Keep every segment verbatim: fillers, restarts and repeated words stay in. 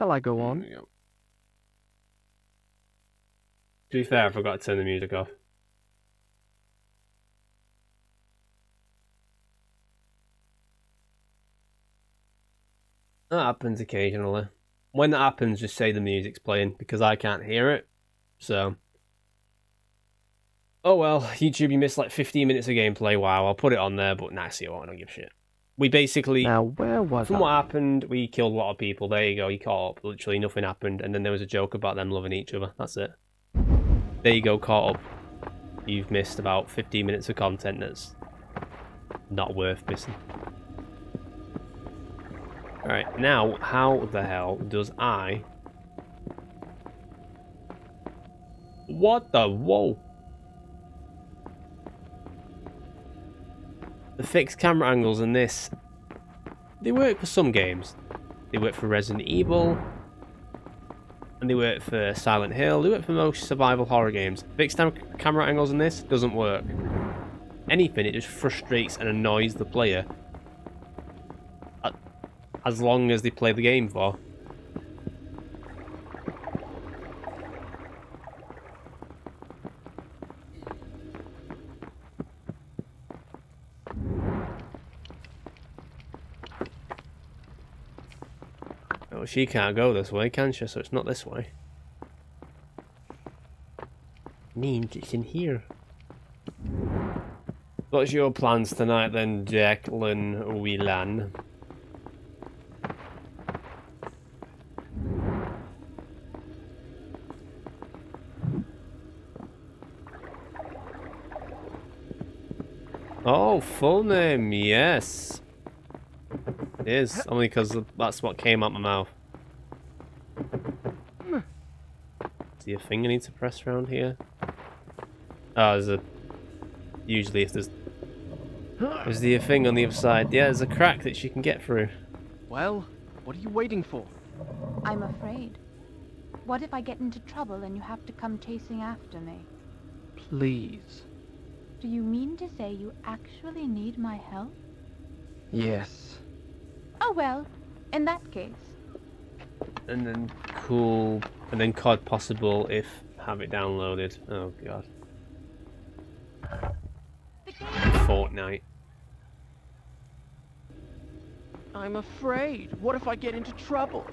Shall I go on? To be fair, I forgot to turn the music off. That happens occasionally. When that happens, just say the music's playing, because I can't hear it. So... oh well, YouTube, you missed like fifteen minutes of gameplay. Wow, I'll put it on there, but nah, see what, I don't give a shit. We basically... Now, where was From I? what happened, we killed a lot of people. There you go, you caught up. Literally nothing happened, and then there was a joke about them loving each other. That's it. There you go, caught up. You've missed about fifteen minutes of content that's not worth missing. Alright, now, how the hell does I... What the... Whoa! The fixed camera angles in this, they work for some games. They work for Resident Evil, and they work for Silent Hill. They work for most survival horror games. Fixed camera angles in this doesn't work. Anything, it just frustrates and annoys the player. As long as they play the game for. She can't go this way, can she? So it's not this way. Means it's in here. What's your plans tonight then, Jacqueline Wyland? Oh, full name, yes. It is, only because that's what came out my mouth. Is there a thing I need to press around here? Oh, there's a... Usually if there's... Is there a thing on the other side? Yeah, there's a crack that she can get through. Well, what are you waiting for? I'm afraid. What if I get into trouble and you have to come chasing after me? Please. Do you mean to say you actually need my help? Yes. Oh well, in that case. And then cool... And then C O D possible if have it downloaded. Oh god. Fortnite. I'm afraid. What if I get into trouble?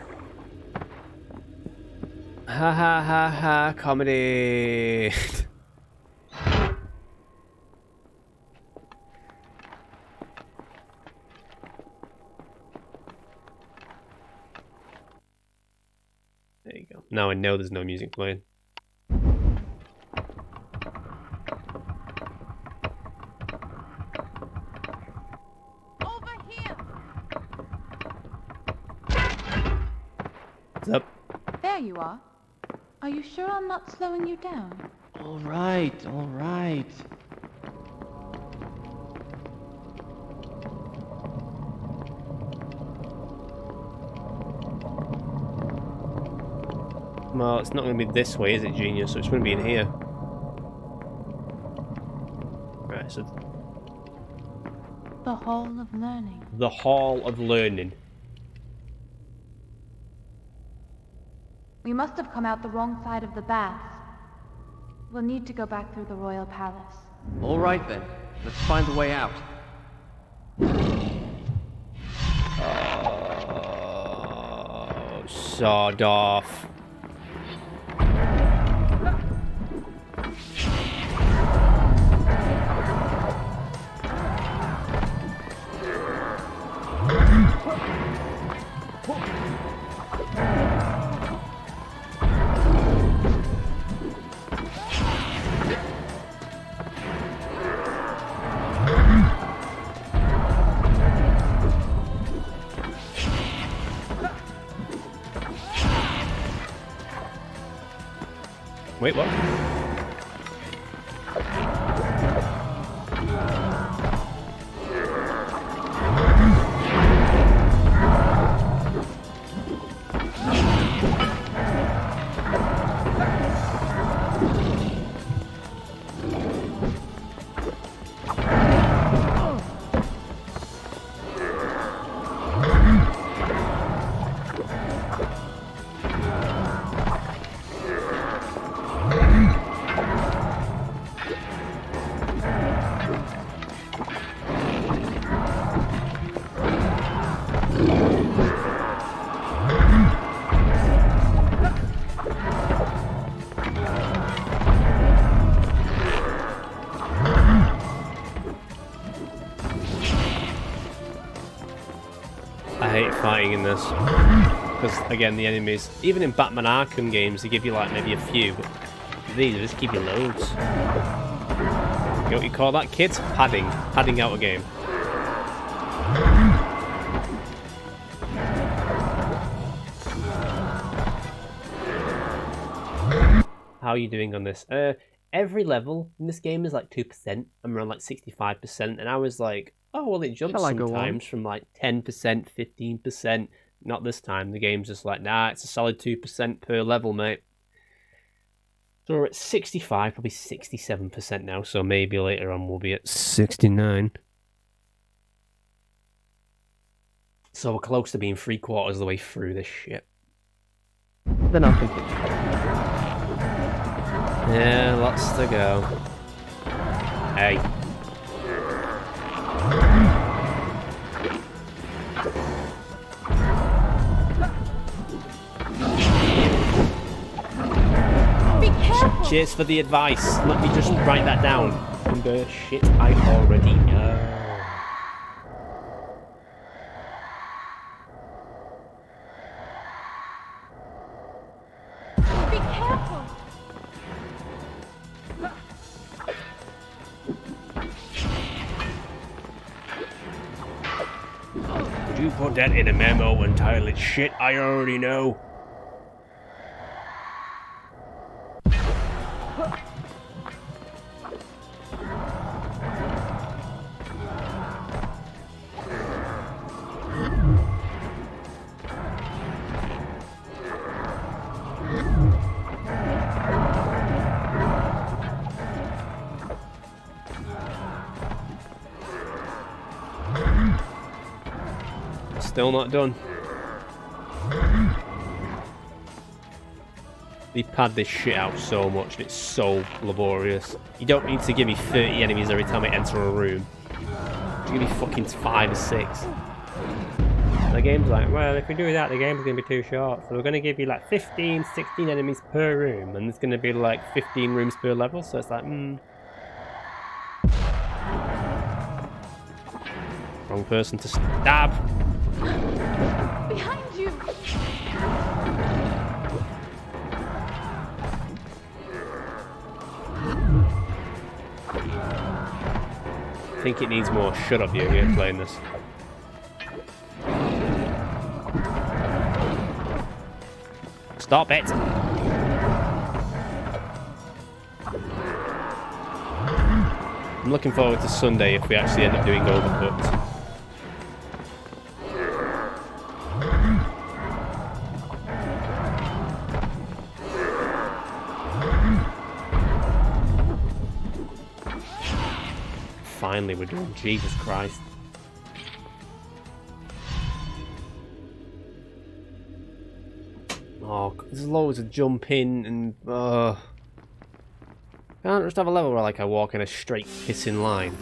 Ha ha ha ha, comedy. Now I know there's no music playing. Over here. What's up? There you are. Are you sure I'm not slowing you down? All right, all right. Well, it's not going to be this way, is it, genius? So it's going to be in here. Right, so... The Hall of Learning. The Hall of Learning. We must have come out the wrong side of the baths. We'll need to go back through the Royal Palace. All right, then. Let's find a way out. Oh, sawed off. Wait, what? this. Because, again, the enemies, even in Batman Arkham games, they give you, like, maybe a few, but these just give you loads. You know what you call that, kids? Padding. Padding out a game. How are you doing on this? Uh, every level in this game is like two percent. I'm around like sixty-five percent. And I was like, oh, well, it jumps sometimes from like ten percent, fifteen percent. Not this time. The game's just like, nah, it's a solid two percent per level, mate. So we're at sixty-five, probably sixty-seven percent now. So maybe later on we'll be at sixty-nine. So we're close to being three quarters of the way through this shit. Then I'll complete. Yeah, lots to go. Hey. Be careful. Cheers for the advice. Let me just write that down. And the shit I already know. Put that in a memo and title it shit I already know. Still not done. They pad this shit out so much and it's so laborious. You don't need to give me thirty enemies every time I enter a room. You give me fucking five or six. The game's like, well, if we do that, the game's gonna be too short. So we're gonna give you like fifteen, sixteen enemies per room, and there's gonna be like fifteen rooms per level, so it's like, hmm. Wrong person to stab. Behind you. I think it needs more. Shut up, you. You're playing this. Stop it. I'm looking forward to Sunday if we actually end up doing Overcooked. Finally we're doing, Jesus Christ. Oh, there's loads of jumping and uh can't just have a level where like I walk in a straight pissing line.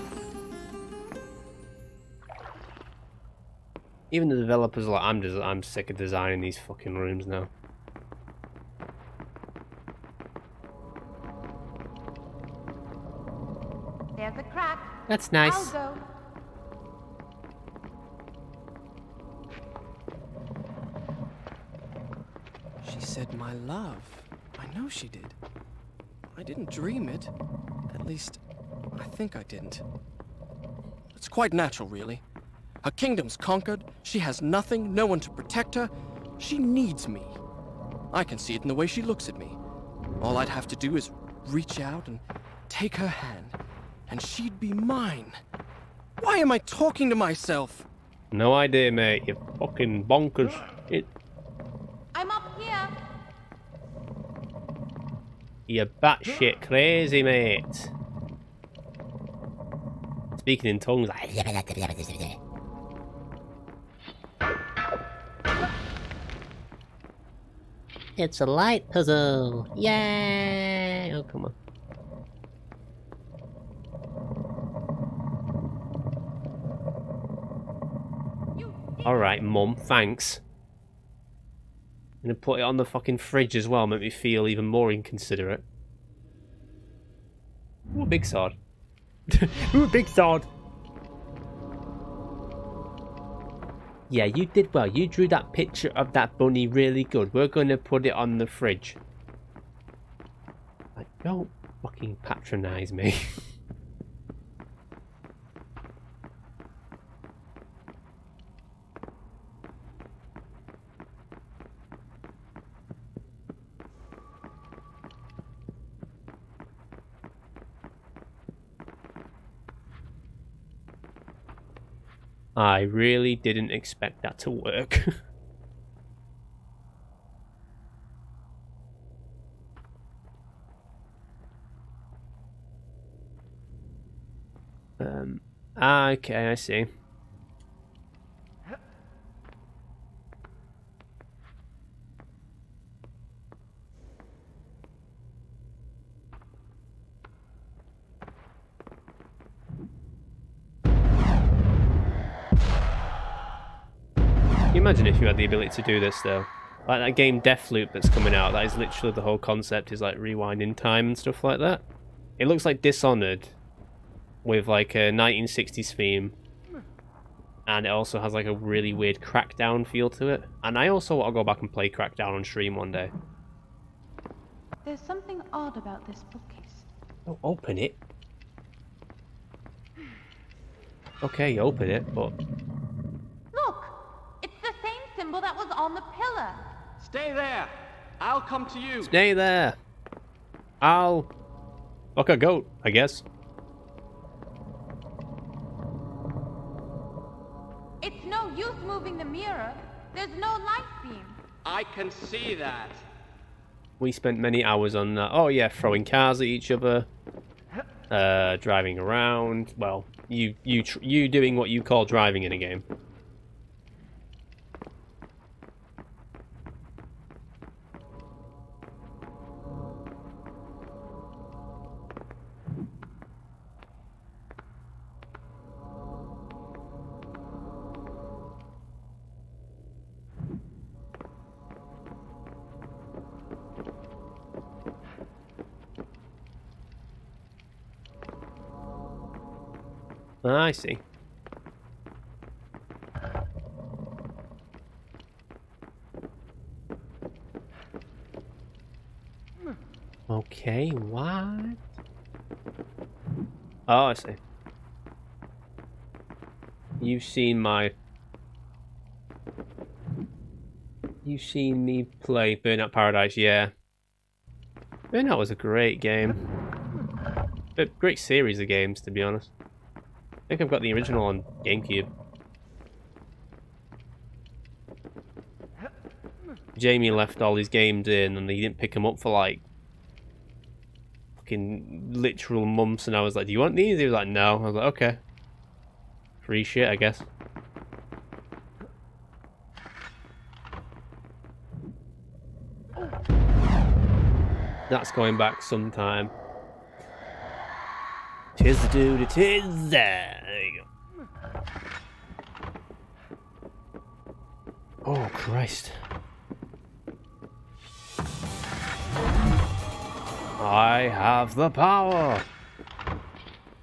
Even the developers are like, I'm just I'm sick of designing these fucking rooms now. There's a crack. That's nice. I'll go. She said my love. I know she did. I didn't dream it. At least, I think I didn't. It's quite natural, really. Her kingdom's conquered. She has nothing, no one to protect her. She needs me. I can see it in the way she looks at me. All I'd have to do is reach out and take her hand. And she'd be mine. Why am I talking to myself? No idea, mate. You're fucking bonkers. It. I'm up here. You're batshit crazy, mate. Speaking in tongues. Like... It's a light puzzle. Yay! Oh, come on. Alright, Mum, thanks. I'm gonna put it on the fucking fridge as well, make me feel even more inconsiderate. Ooh, big sword. Ooh, big sword! Yeah, you did well. You drew that picture of that bunny really good. We're going to put it on the fridge. Like, don't fucking patronize me. I really didn't expect that to work. um, okay, I see. Imagine if you had the ability to do this though. Like that game Deathloop that's coming out, that is literally the whole concept is like rewinding time and stuff like that. It looks like Dishonored with like a nineteen sixties theme, and it also has like a really weird Crackdown feel to it. And I also want to go back and play Crackdown on stream one day. There's something odd about this bookcase. Oh, open it. Okay, open it, but... that was on the pillar. Stay there. I'll come to you. Stay there. I'll fuck a goat, I guess. It's no use moving the mirror. There's no light beam. I can see that. We spent many hours on that. Oh yeah, throwing cars at each other, uh, driving around. Well, you you tr you doing what you call driving in a game. I see. Okay, what? Oh, I see. You've seen my... You've seen me play Burnout Paradise, yeah. Burnout was a great game. A great series of games, to be honest. I think I've got the original on GameCube. Jamie left all his games in and he didn't pick them up for like fucking literal months, and I was like, do you want these? He was like, no. I was like, okay. Free shit, I guess. That's going back sometime. Tis the dude, it is there. There you go. Oh, Christ. I have the power.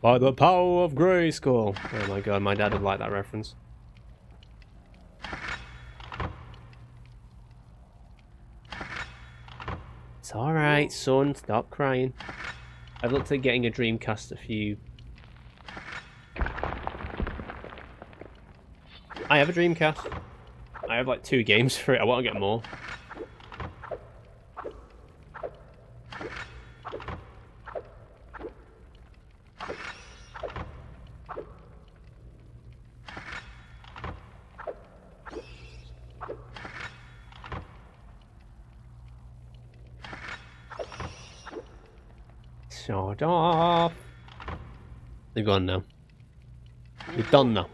By the power of Grayskull. Oh my god, my dad would like that reference. It's alright, son. Stop crying. I've looked at getting a Dreamcast a few... I have a Dreamcast. I have like two games for it. I want to get more. Shut up. They're gone now. They're done now.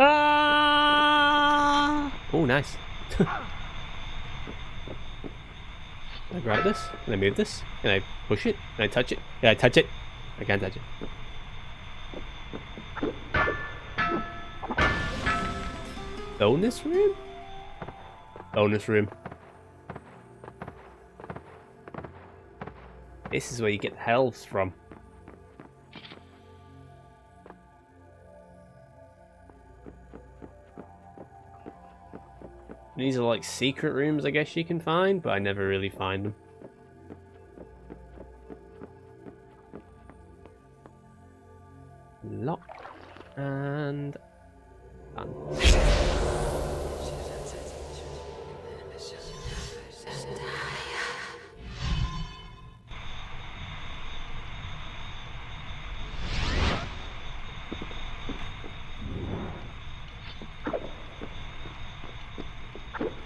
Ah! Oh, nice. Can I grab this? Can I move this? Can I push it? Can I touch it? Can I touch it? I can't touch it. Bonus room? Bonus room. This is where you get the healths from. These are like secret rooms, I guess you can find, but I never really find them. Lock and bang.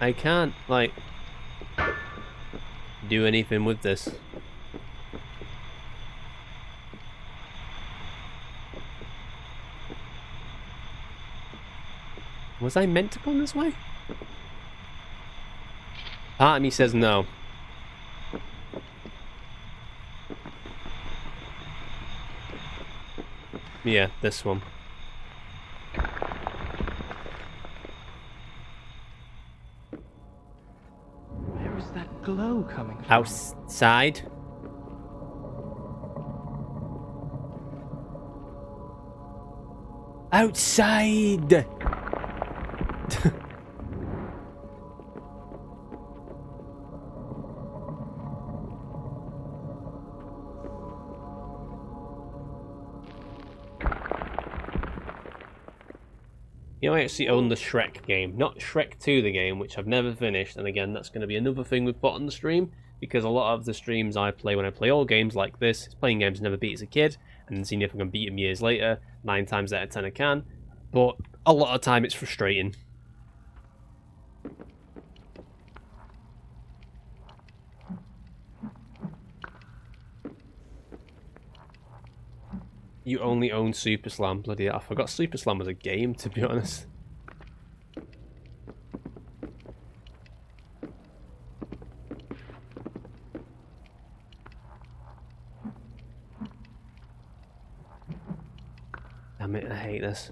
I can't, like, do anything with this. Was I meant to come this way? Part of me says no. Yeah, this one. Where is that glow coming from? Outside. Outside. You know, I actually own the Shrek game, not Shrek two the game, which I've never finished, and again, that's going to be another thing we've put on the stream, because a lot of the streams I play when I play all games like this, it's playing games I never beat as a kid, and then seeing if I can beat them years later. Nine times out of ten I can, but a lot of time it's frustrating. You only own Super Slam. Bloody hell, I forgot Super Slam was a game, to be honest. Damn it, I hate this.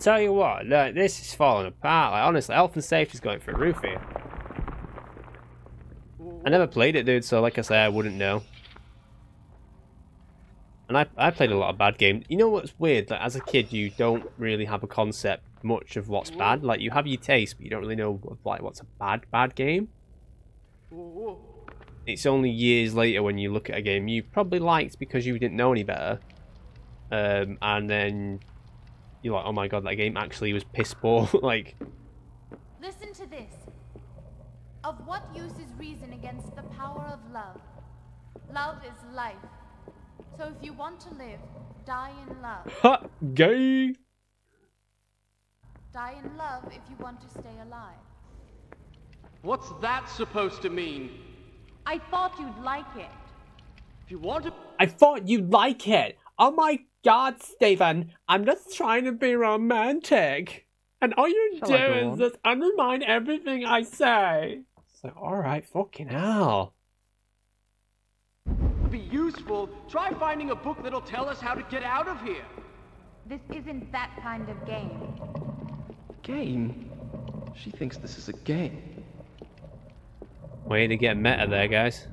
Tell you what, look, this is falling apart. Like, honestly, health and safety is going for a roof here. I never played it, dude, so like I say, I wouldn't know. And I, I played a lot of bad games. You know what's weird? Like, as a kid, you don't really have a concept much of what's bad. Like, you have your taste, but you don't really know like what's a bad, bad game. It's only years later when you look at a game you probably liked because you didn't know any better. Um, and then... you're like, oh my god, that game actually was piss poor. Like, listen to this. Of what use is reason against the power of love? Love is life. So if you want to live, die in love. Ha! Gay! Die in love if you want to stay alive. What's that supposed to mean? I thought you'd like it. If you want to... I thought you'd like it! Oh my god, Stephen, I'm just trying to be romantic. And all you Shall do is just undermine everything I say. It's like, alright, fucking hell. To be useful, try finding a book that'll tell us how to get out of here. This isn't that kind of game. Game? She thinks this is a game. Way to get meta there, guys.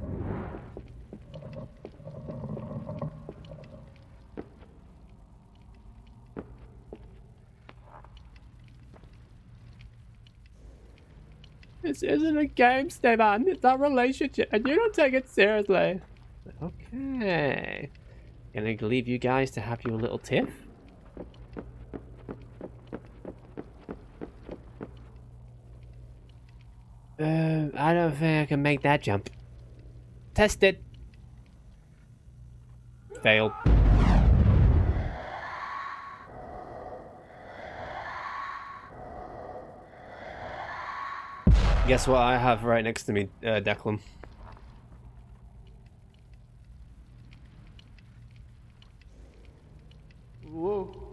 This isn't a game, Stephen. It's our relationship, and you don't take it seriously. Okay. Gonna leave you guys to have your little tiff. Uh, I don't think I can make that jump. Test it. Failed. Guess what I have right next to me, uh, Declan? Whoa.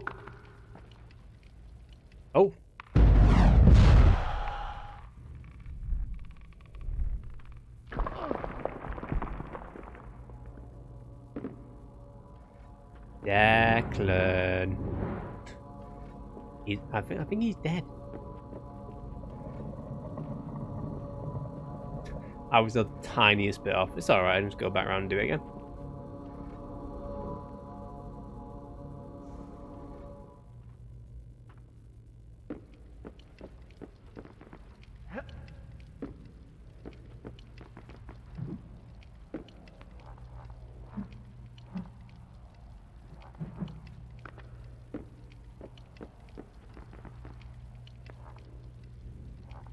Declan. He's, I, think, I think he's dead. I was the tiniest bit off. It's alright, I'll just go back around and do it again.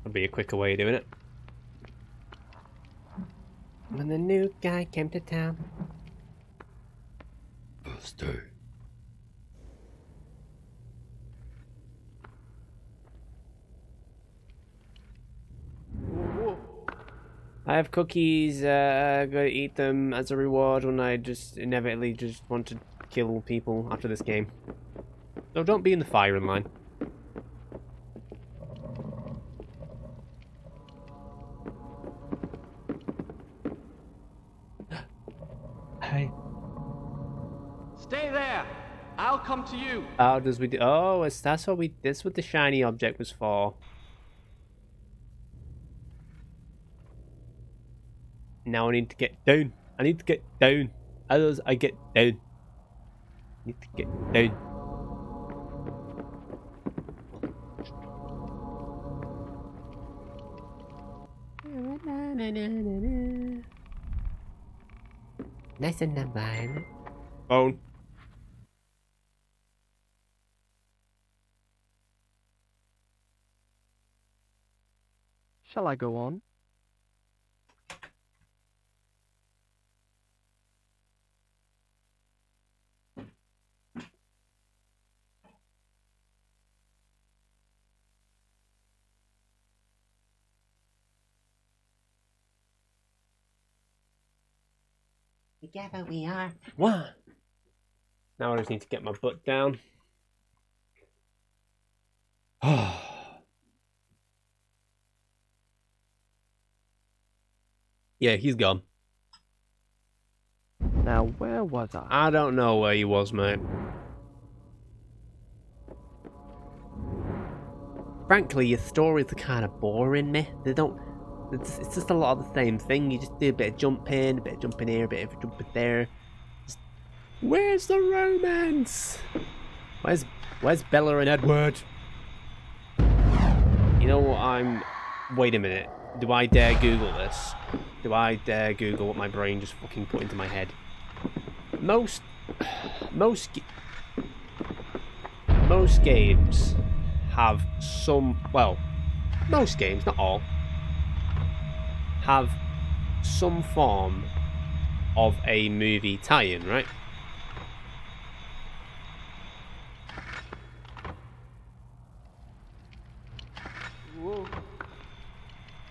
That'd be a quicker way of doing it. When the new guy came to town. Birthday. I have cookies, uh, gotta eat them as a reward when I just inevitably just want to kill people after this game. So don't be in the firing line. To you. How does we do? Oh, it's, that's what we. That's what the shiny object was for. Now I need to get down. I need to get down. How does I get down? I need to get down. Nice and number. Phone. Shall I go on? Together we are one. Now I just need to get my butt down. Oh. Yeah, he's gone. Now, where was I? I don't know where he was, mate. Frankly, your stories are kind of boring me. They don't... It's, it's just a lot of the same thing. You just do a bit of jumping, a bit of jumping here, a bit of jumping there. Just, where's the romance? Where's, where's Bella and Edward? You know what, I'm... Wait a minute. Do I dare Google this? Do I dare Google what my brain just fucking put into my head? Most... Most... Most games have some... Well, most games, not all, have some form of a movie tie-in, right? Whoa.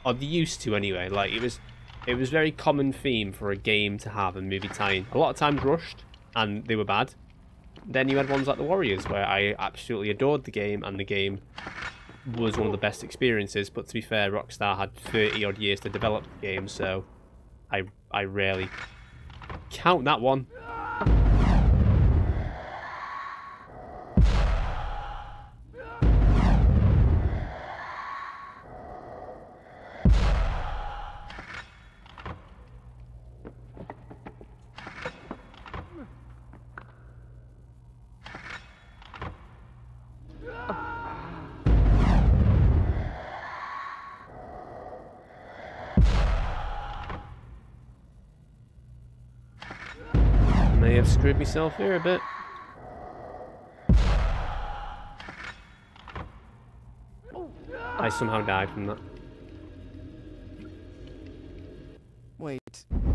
Or they used to, anyway. Like, it was... It was a very common theme for a game to have a movie tie-in. A lot of times rushed, and they were bad. Then you had ones like The Warriors, where I absolutely adored the game, and the game was one of the best experiences. But to be fair, Rockstar had thirty-odd years to develop the game, so I I rarely count that one. Screwed myself here a bit. I somehow died from that. Wait.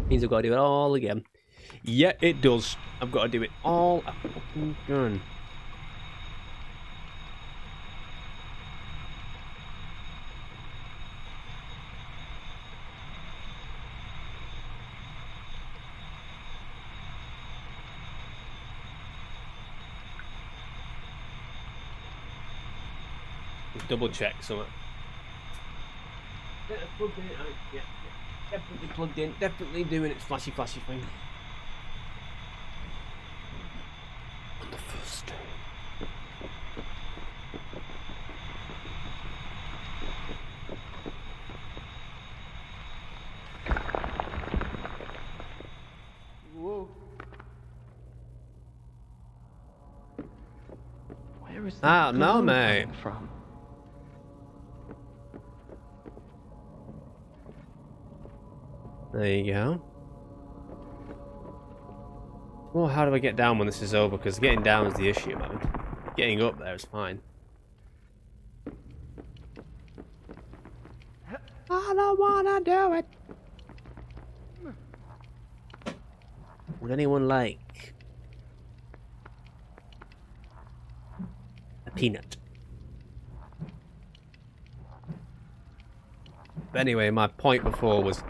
Means I've got to do it all again. Yeah, it does. I've got to do it all again. Double check something. Yeah, plugged in. I, yeah, yeah, definitely plugged in. Definitely doing its flashy, flashy thing. Ghost. Whoa. Where is that? I don't know, mate. From? There you go. Well, how do I get down when this is over? Because getting down is the issue, man. Getting up there is fine. I don't wanna do it. Would anyone like a peanut? But anyway, my point before was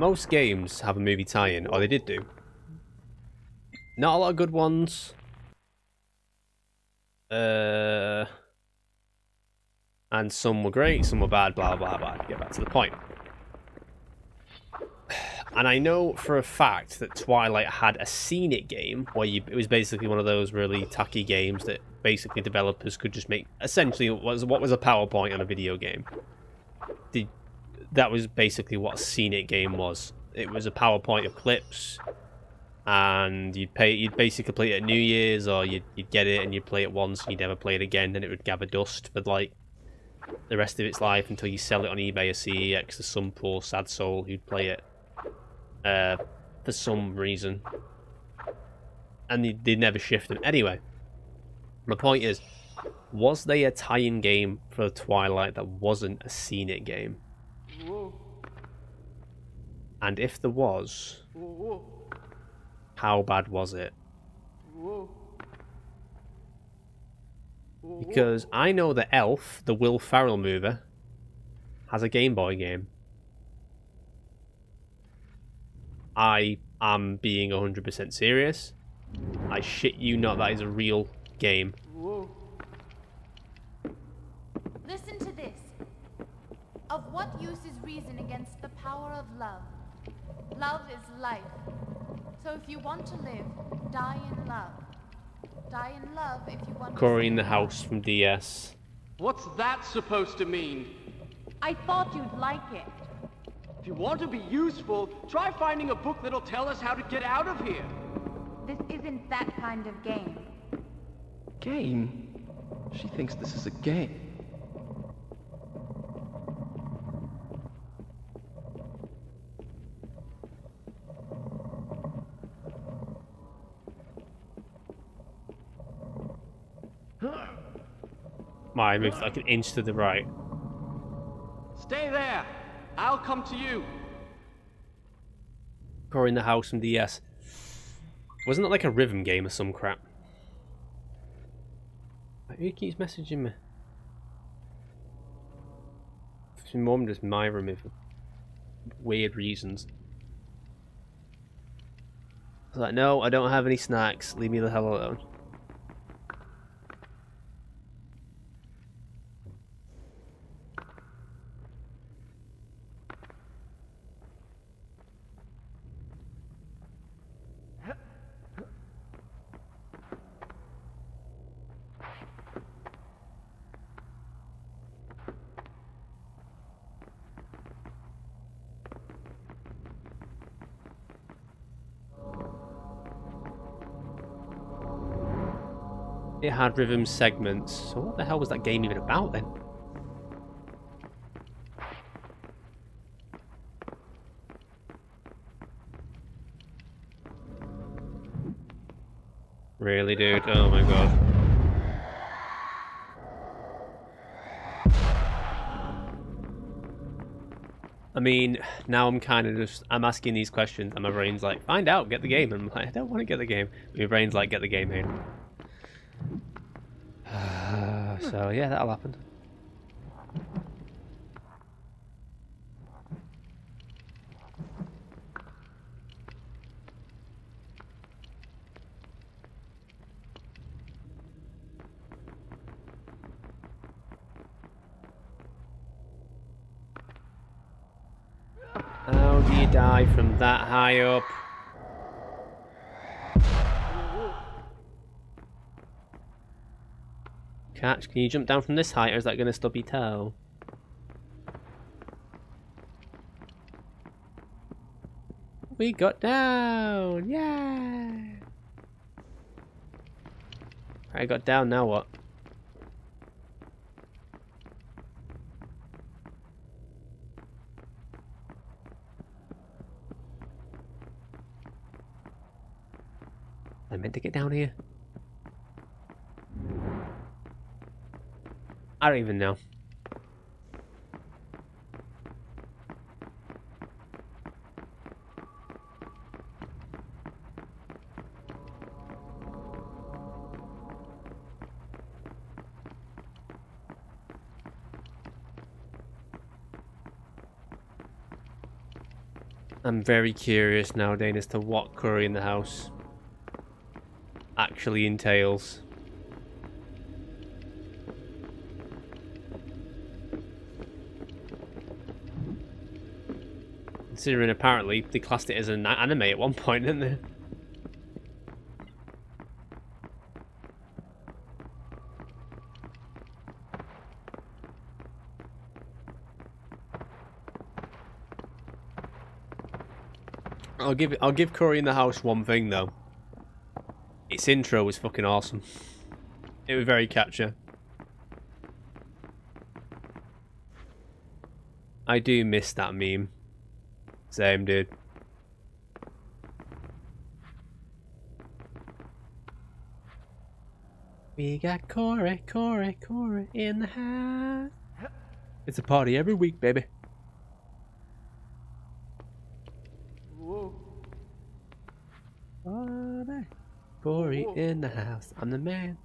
most games have a movie tie-in, or they did do. Not a lot of good ones. Uh, and some were great, some were bad, blah, blah, blah. Get back to the point. And I know for a fact that Twilight had a scenic game where you, it was basically one of those really tacky games that basically developers could just make. Essentially, it was what was a PowerPoint on a video game. The, that was basically what a scenic game was. It was a PowerPoint of clips. And you'd pay, you'd basically play it at New Year's, or you'd, you'd get it and you'd play it once and you'd never play it again, and it would gather dust for like the rest of its life until you sell it on eBay or C E X to some poor sad soul who'd play it uh, for some reason. And they'd, they'd never shift them. Anyway, my point is, was there a tie-in game for Twilight that wasn't a scenic game? Whoa. And if there was... Whoa. How bad was it? Because I know that Elf, the Will Ferrell mover, has a Game Boy game. I am being one hundred percent serious. I shit you not, that is a real game. Listen to this. Of what use is reason against the power of love? Love is life. So if you want to live, die in love. Die in love if you want to. Cory in the House from D S. What's that supposed to mean? I thought you'd like it. If you want to be useful, try finding a book that'll tell us how to get out of here. This isn't that kind of game. Game? She thinks this is a game. I moved like an inch to the right. Stay there. I'll come to you. Cory in the House from D S. Wasn't it like a rhythm game or some crap? Who keeps messaging me? She mum just Myra me for weird reasons. I was like, no, I don't have any snacks. Leave me the hell alone. It had rhythm segments. So what the hell was that game even about then? Really, dude? Oh my god. I mean, now I'm kind of just, I'm asking these questions and my brain's like, find out, get the game. And I'm like, I don't want to get the game. My brain's like, get the game here. So yeah, that'll happen. How do you die from that high up? Catch, can you jump down from this height, or is that going to stub your toe? We got down! Yeah! I got down, now what? I meant to get down here. I don't even know. I'm very curious nowadays as to what Cory in the House actually entails. Considering apparently they classed it as an anime at one point, didn't they? I'll give I'll give Cory in the House one thing though. Its intro was fucking awesome. It was very catchy. I do miss that meme. Same, dude. We got Cory, Cory, Cory in the house. It's a party every week, baby. Whoa. Party. Cory in the house. I'm the man.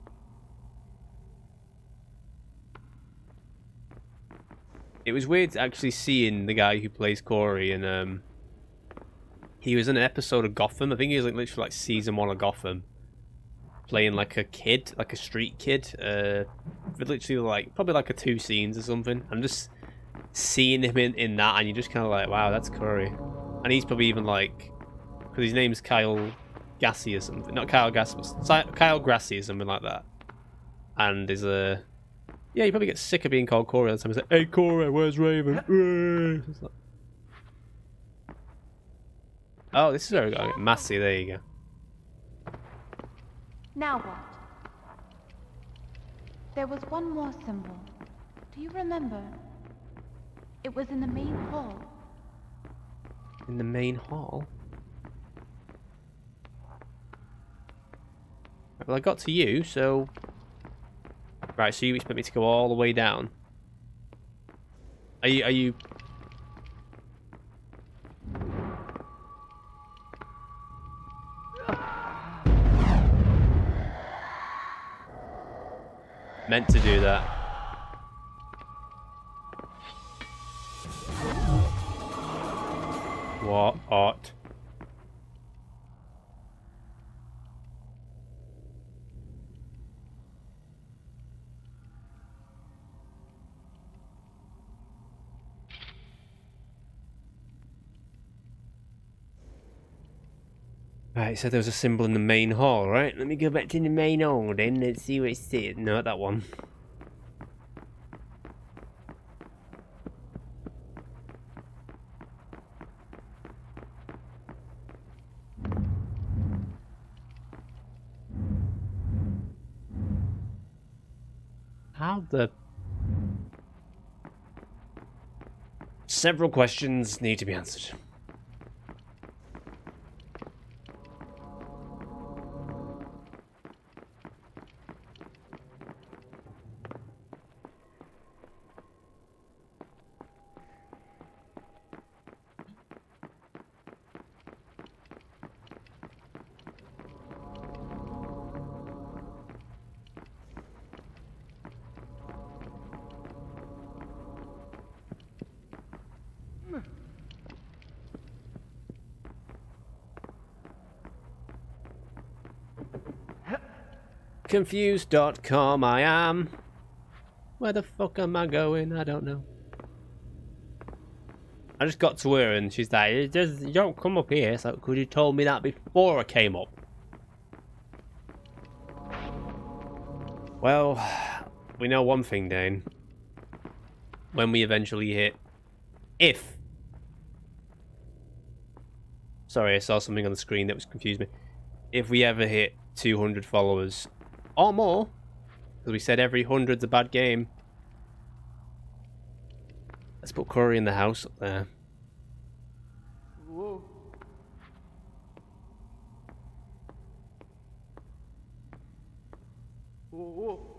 It was weird actually seeing the guy who plays Cory, and um, he was in an episode of Gotham. I think he was like literally like season one of Gotham, playing like a kid, like a street kid. Uh, literally like probably like a two scenes or something. I'm just seeing him in in that, and you're just kind of like, wow, that's Cory, and he's probably even like, because his name's Kyle Grassi or something, not Kyle Grassi, but Kyle Grassi or something like that, and is a. Uh, Yeah, you probably get sick of being called Cory all the time. It's like, hey Cory, where's Raven? Like... Oh, this is where we got it. Massey, there you go. Now what? There was one more symbol. Do you remember? It was in the main hall. In the main hall? Well, I got to you, so... Right, so you expect me to go all the way down? Are you? Are you? Meant to do that? What? What? Right, so there was a symbol in the main hall, right? Let me go back to the main hall then, let's see what it says. No, that one. How the... Several questions need to be answered. confused dot com I am. Where the fuck am I going? I don't know. I just got to her and she's like, you, just, you don't come up here. So could you told me that before I came up? Well, We know one thing, Dane. When we eventually hit... If... Sorry, I saw something on the screen that was confused me. If we ever hit two hundred followers or more, because we said every hundred's a bad game. Let's put Cory in the House up there. Whoa. Whoa, whoa.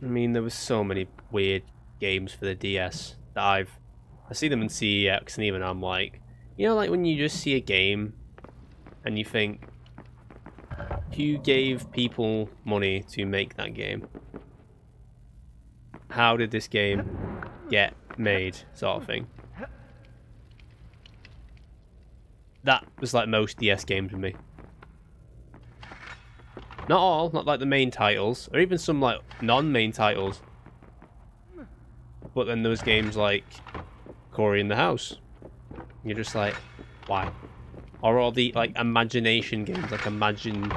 I mean, there were so many weird games for the D S that I've... I see them in C E X and even I'm like... You know, like when you just see a game and you think, who gave people money to make that game? How did this game get made, sort of thing? That was like most D S games with me. Not all, not like the main titles, or even some like non-main titles. But then there was games like Cory in the House. You're just like, why? Or all the like imagination games, like Imagine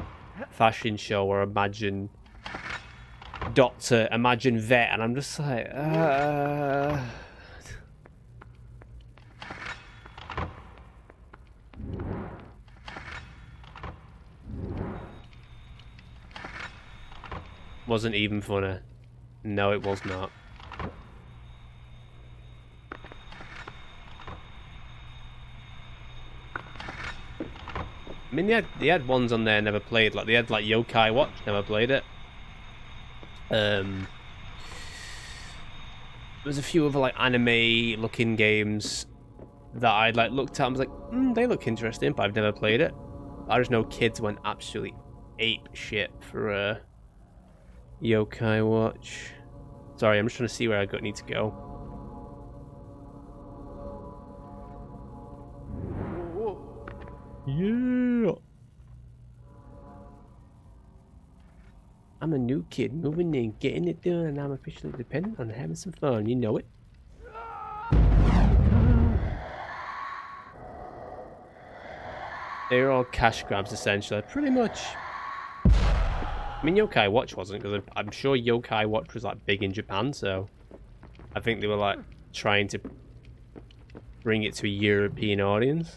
Fashion Show or Imagine Doctor, Imagine Vet, and I'm just like, uh... Wasn't even funny. No, it was not. I mean, they had, they had ones on there never played. Like they had like Yo-Kai Watch, never played it. Um, there's a few other like anime-looking games that I like looked at and was like, mm, they look interesting, but I've never played it. I just know kids went absolutely ape shit for uh, Yo-Kai Watch. Sorry, I'm just trying to see where I got, need to go. Yeah. I'm a new kid, moving in, getting it done, and I'm officially dependent on having some fun. You know it. They were all cash grabs, essentially. Pretty much. I mean, Yo-Kai Watch wasn't, because I'm sure Yo-Kai Watch was like big in Japan, so I think they were like trying to bring it to a European audience.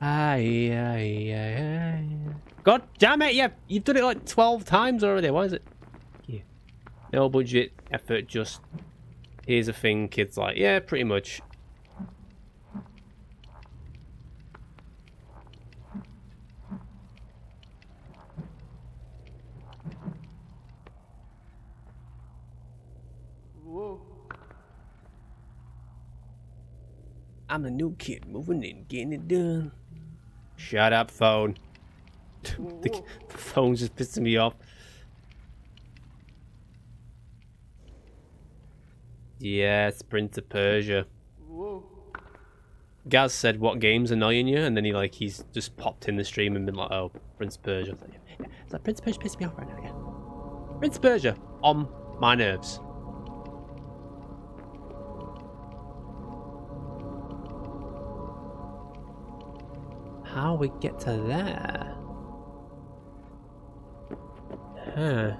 Aye, aye, aye, aye. God damn it, yeah, you've done it like twelve times already. Why is it? Yeah. No budget, effort, just... Here's a thing, kids like, yeah, pretty much. Whoa. I'm a new kid, moving in, getting it done. Shut up, phone. the, the phone's just pissing me off. Yes, Prince of Persia. Whoa. Gaz said, what game's annoying you? And then he like he's just popped in the stream and been like, oh, Prince of Persia. It's like, yeah. It's like Prince of Persia pissed me off right now, yeah. Prince of Persia on my nerves. How we get to there? Huh.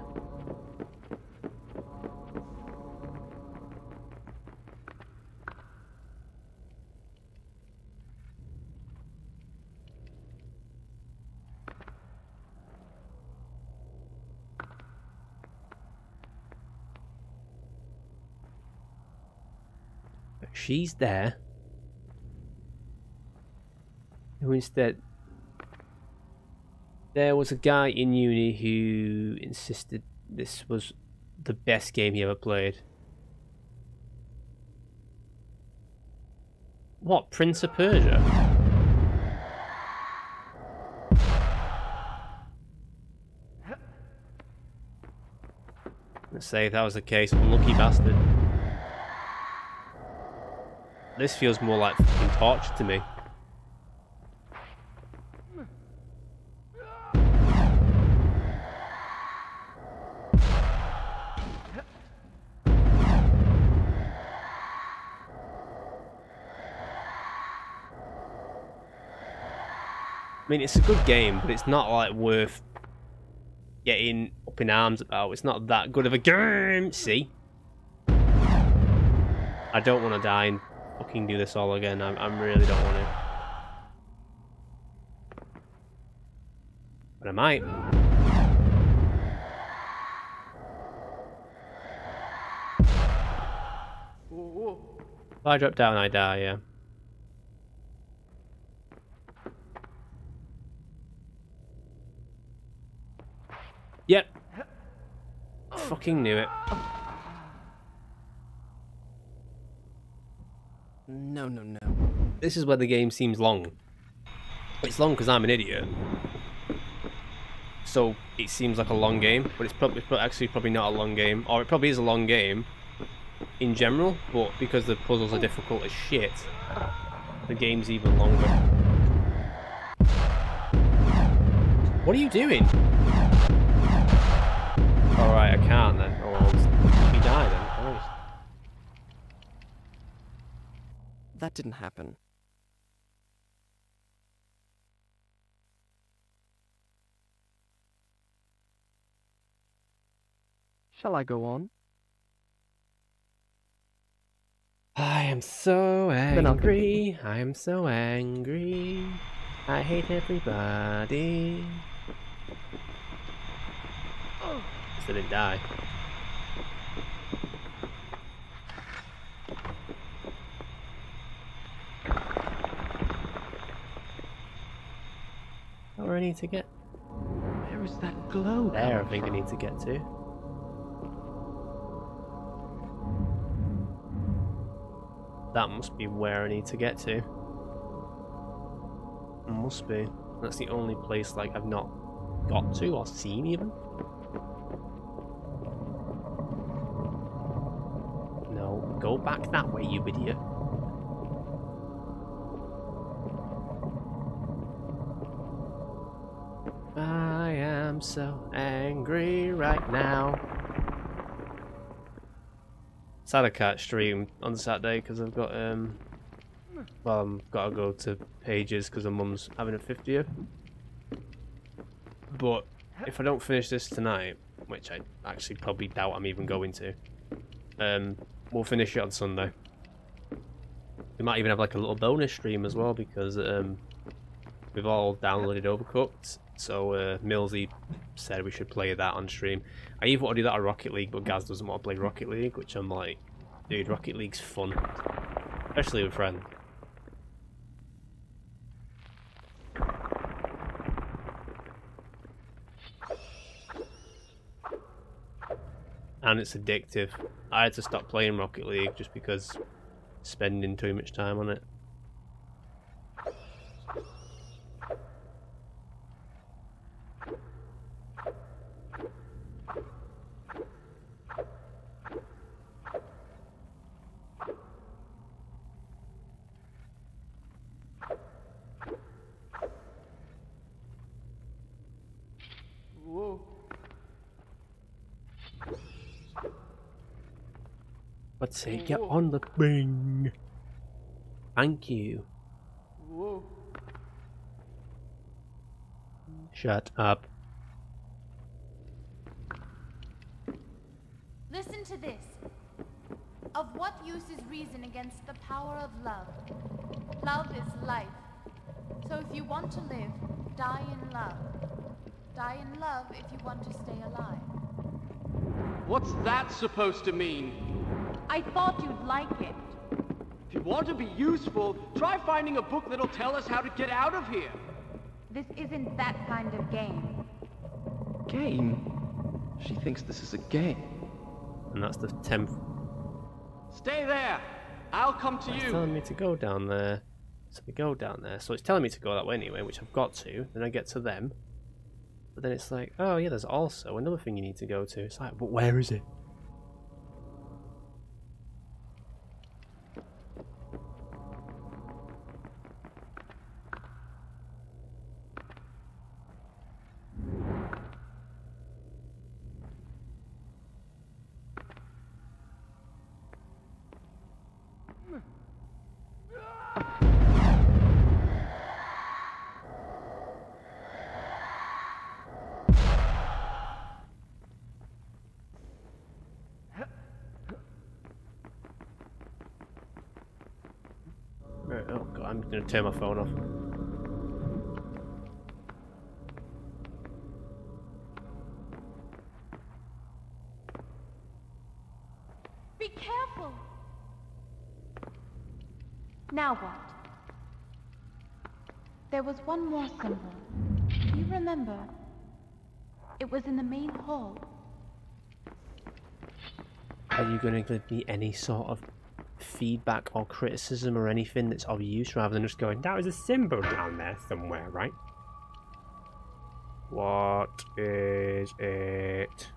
She's there. Who instead? There was a guy in uni who insisted this was the best game he ever played. What, Prince of Persia? Let's say if that was the case, unlucky bastard. This feels more like fucking torture to me. mean, it's a good game, but it's not like worth getting up in arms about. It's not that good of a game. See, I don't want to die and fucking do this all again. I, I really don't want to, but I might. If I drop down, I die. Yeah. Yep. Fucking knew it. No, no, no. This is where the game seems long. It's long because I'm an idiot. So it seems like a long game, but it's probably actually probably not a long game. Or it probably is a long game in general, but because the puzzles are difficult as shit, the game's even longer. What are you doing? Alright, I can't then, or I'll let me die then. Always. That didn't happen. Shall I go on? I am so angry, I am so angry, I hate everybody. I didn't die. Not where I need to get. Where is that glow? There, I think I need to get to. That must be where I need to get to. It must be. That's the only place like I've not got to or seen even. Go back that way, you idiot. I am so angry right now. Sad I can't stream on Saturday because I've got um, well, I've got to go to Pages because my mum's having a fiftieth. But if I don't finish this tonight, which I actually probably doubt I'm even going to, um. we'll finish it on Sunday. We might even have like a little bonus stream as well because um, we've all downloaded Overcooked. So uh, Millsy said we should play that on stream. I even want to do that on Rocket League, but Gaz doesn't want to play Rocket League, which I'm like, dude, Rocket League's fun, especially with friends. And it's addictive. I had to stop playing Rocket League just because spending too much time on it. Take you on the wing. Thank you. Whoa. Shut up. Listen to this. Of what use is reason against the power of love? Love is life. So if you want to live, die in love. Die in love if you want to stay alive. What's that supposed to mean? I thought you'd like it. If you want to be useful, try finding a book that'll tell us how to get out of here. This isn't that kind of game. Game? She thinks this is a game. And that's the tenth. Stay there. I'll come to you. It's telling me to go down there. So we go down there. So it's telling me to go that way anyway, which I've got to. Then I get to them. But then it's like, oh yeah, there's also another thing you need to go to. It's like, but where is it? I'm gonna turn my phone off. Be careful. Now what? There was one more symbol. Do you remember? It was in the main hall. Are you going to give me any sort of feedback or criticism or anything that's of use, rather than just going, that was a symbol down there somewhere, right? What is it?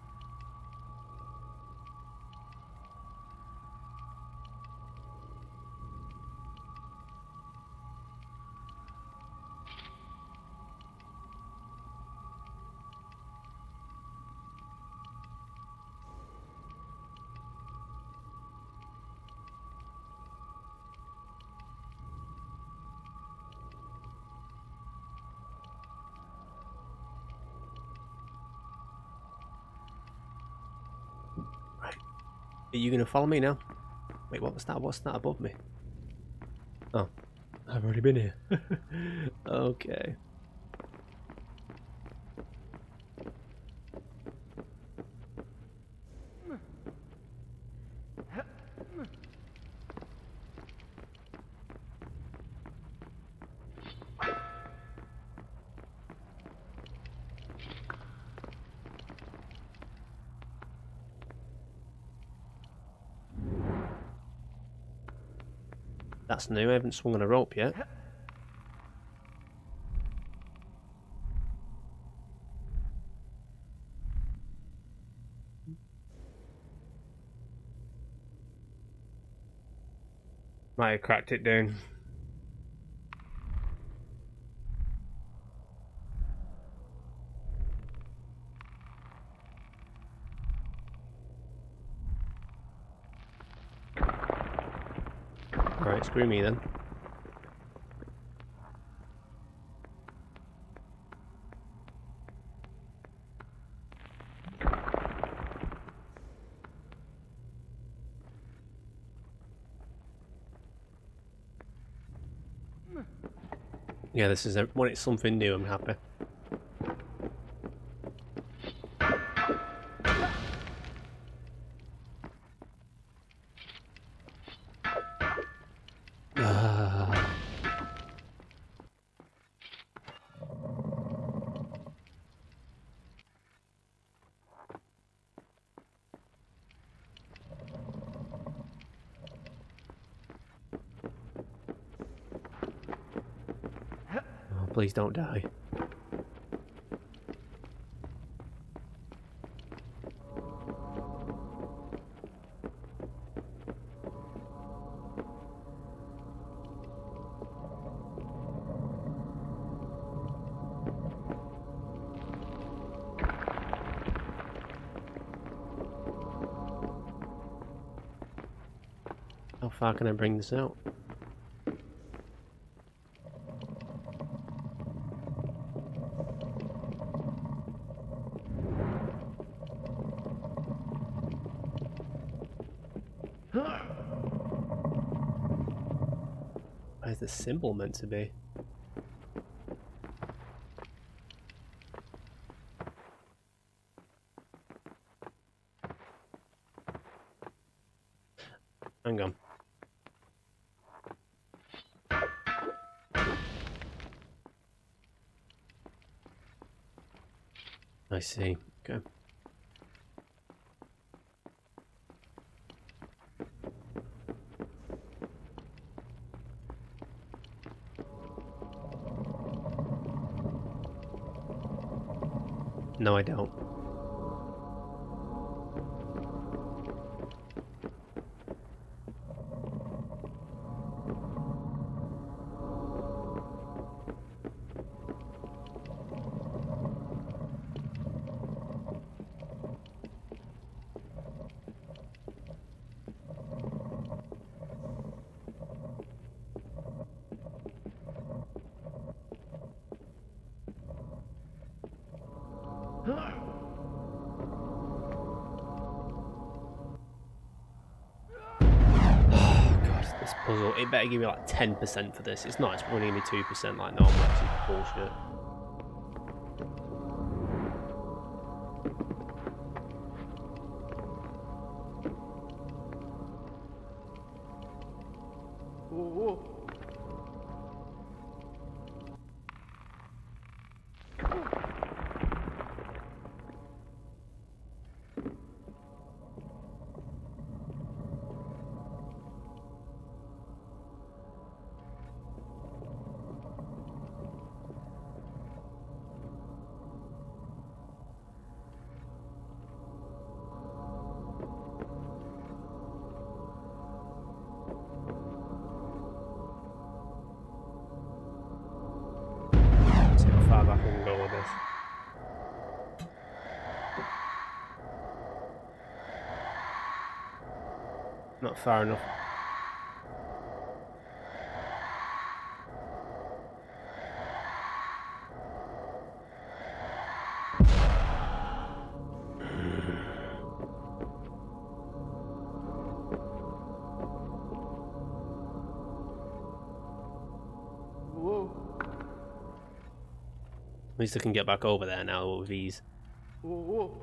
Are you gonna follow me now? Wait, what was that? What's that above me? Oh, I've already been here. Okay. That's new, I haven't swung on a rope yet. Might have cracked it down. Screw me then. Yeah, this is a, when it's something new, I'm happy. Please don't die. How far can I bring this out? The symbol meant to be. Hang on. I see. Okay. No, I don't. Hello. puzzle. It better give me like ten percent for this. It's not, it's running me two percent like normal. It's bullshit. Not far enough. Whoa. At least I can get back over there now with ease. Whoa, whoa.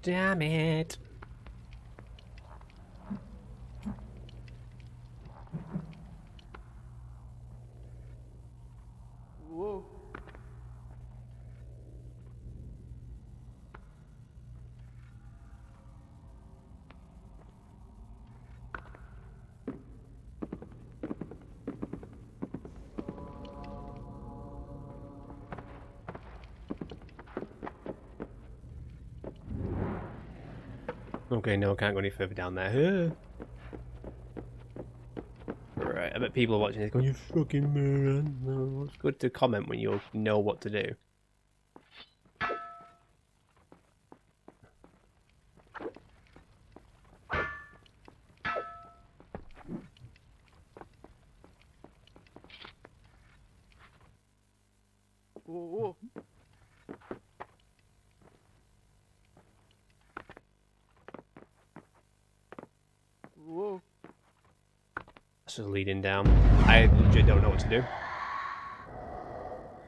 Damn it. Whoa. Okay, no, I can't go any further down there. Right, I bet people are watching this going, you fucking moron. It's good to comment when you know what to do. Leading down. I legit don't know what to do.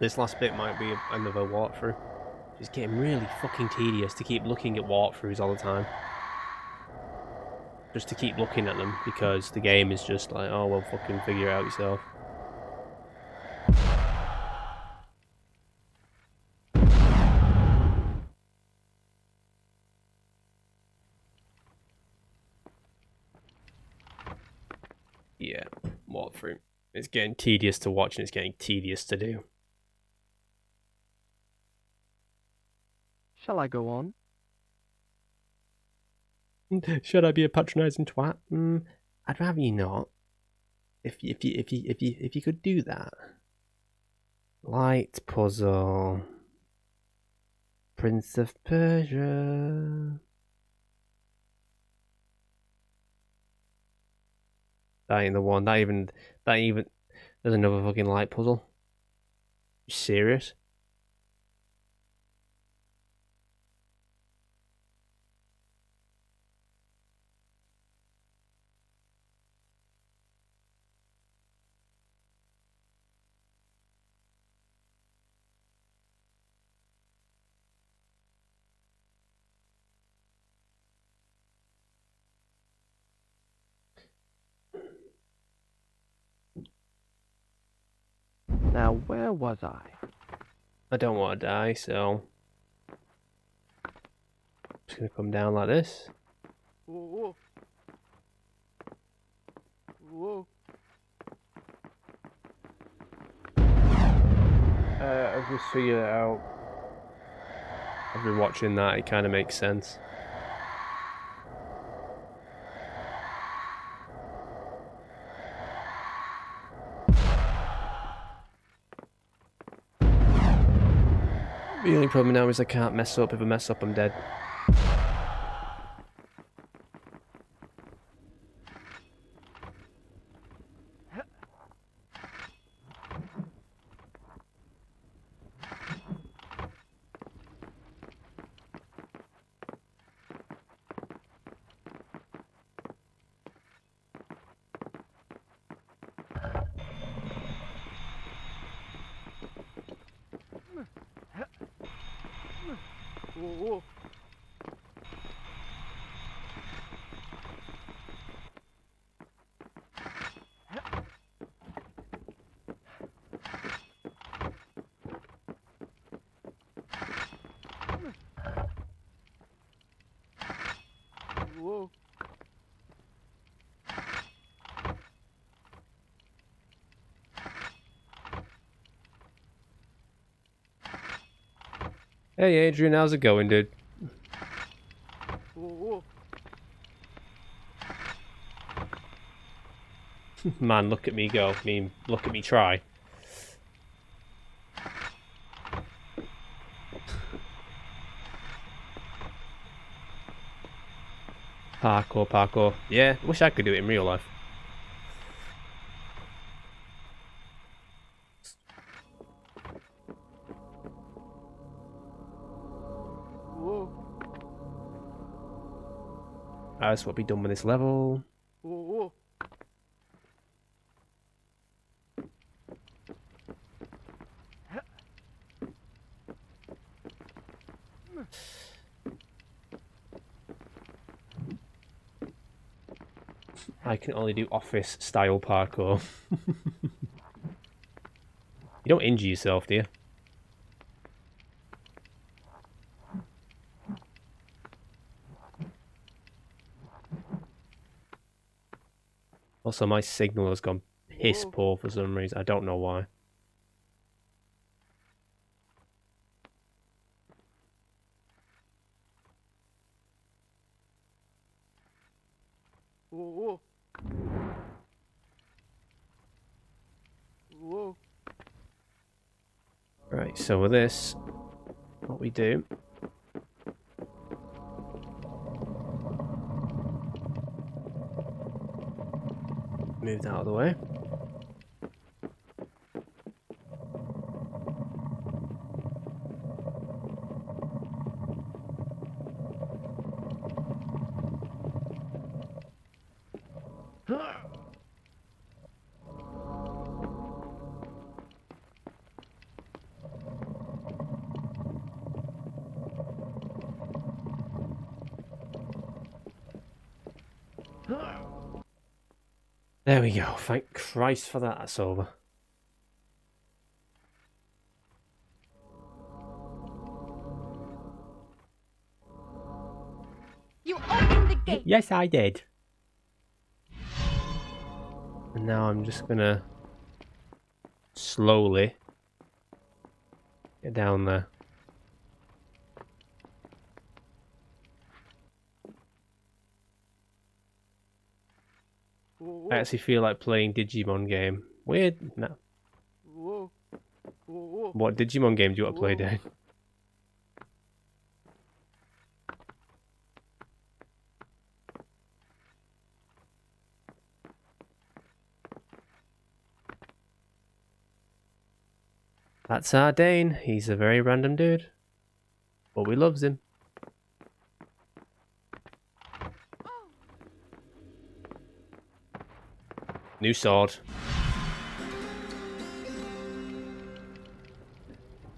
This last bit might be another walkthrough. It's getting really fucking tedious to keep looking at walkthroughs all the time. Just to keep looking at them because the game is just like, oh well, fucking figure it out yourself. Yeah, walkthrough. It's getting tedious to watch and it's getting tedious to do. Shall I go on? Should I be a patronising twat? Mm, I'd rather you not. If you, if you if you if you if you could do that. Light puzzle. Prince of Persia. That ain't the one. That even, that even, there's another fucking light puzzle. You serious? Now, where was I? I don't want to die, so I'm just going to come down like this. Whoa. Whoa. Uh, I've just figured it out. I've been watching that, it kind of makes sense. The only problem now is I can't mess up. If I mess up, I'm dead. Hey Adrian, how's it going, dude? Man, look at me go. I mean, look at me try. Parkour, parkour. Yeah, wish I could do it in real life. That's what we done with this level. Ooh, ooh. I can only do office style parkour. You don't injure yourself, do you? Also, my signal has gone piss poor for some reason. I don't know why. Whoa. Whoa. Right, so with this, what we do... Move that out of the way. There we go, thank Christ for that, that's over. You opened the gate! Yes, I did. And now I'm just gonna slowly get down there. I actually feel like playing Digimon game. Weird. No. What Digimon game do you want to play, Dave? That's our Dane. He's a very random dude, but we loves him. New sword.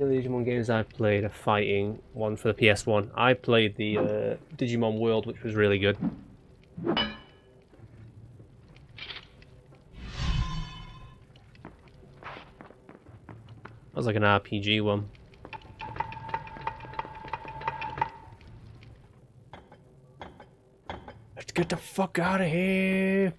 The Digimon games I've played are fighting one for the P S one. I played the uh, Digimon World, which was really good. That was like an R P G one. Let's get the fuck out of here!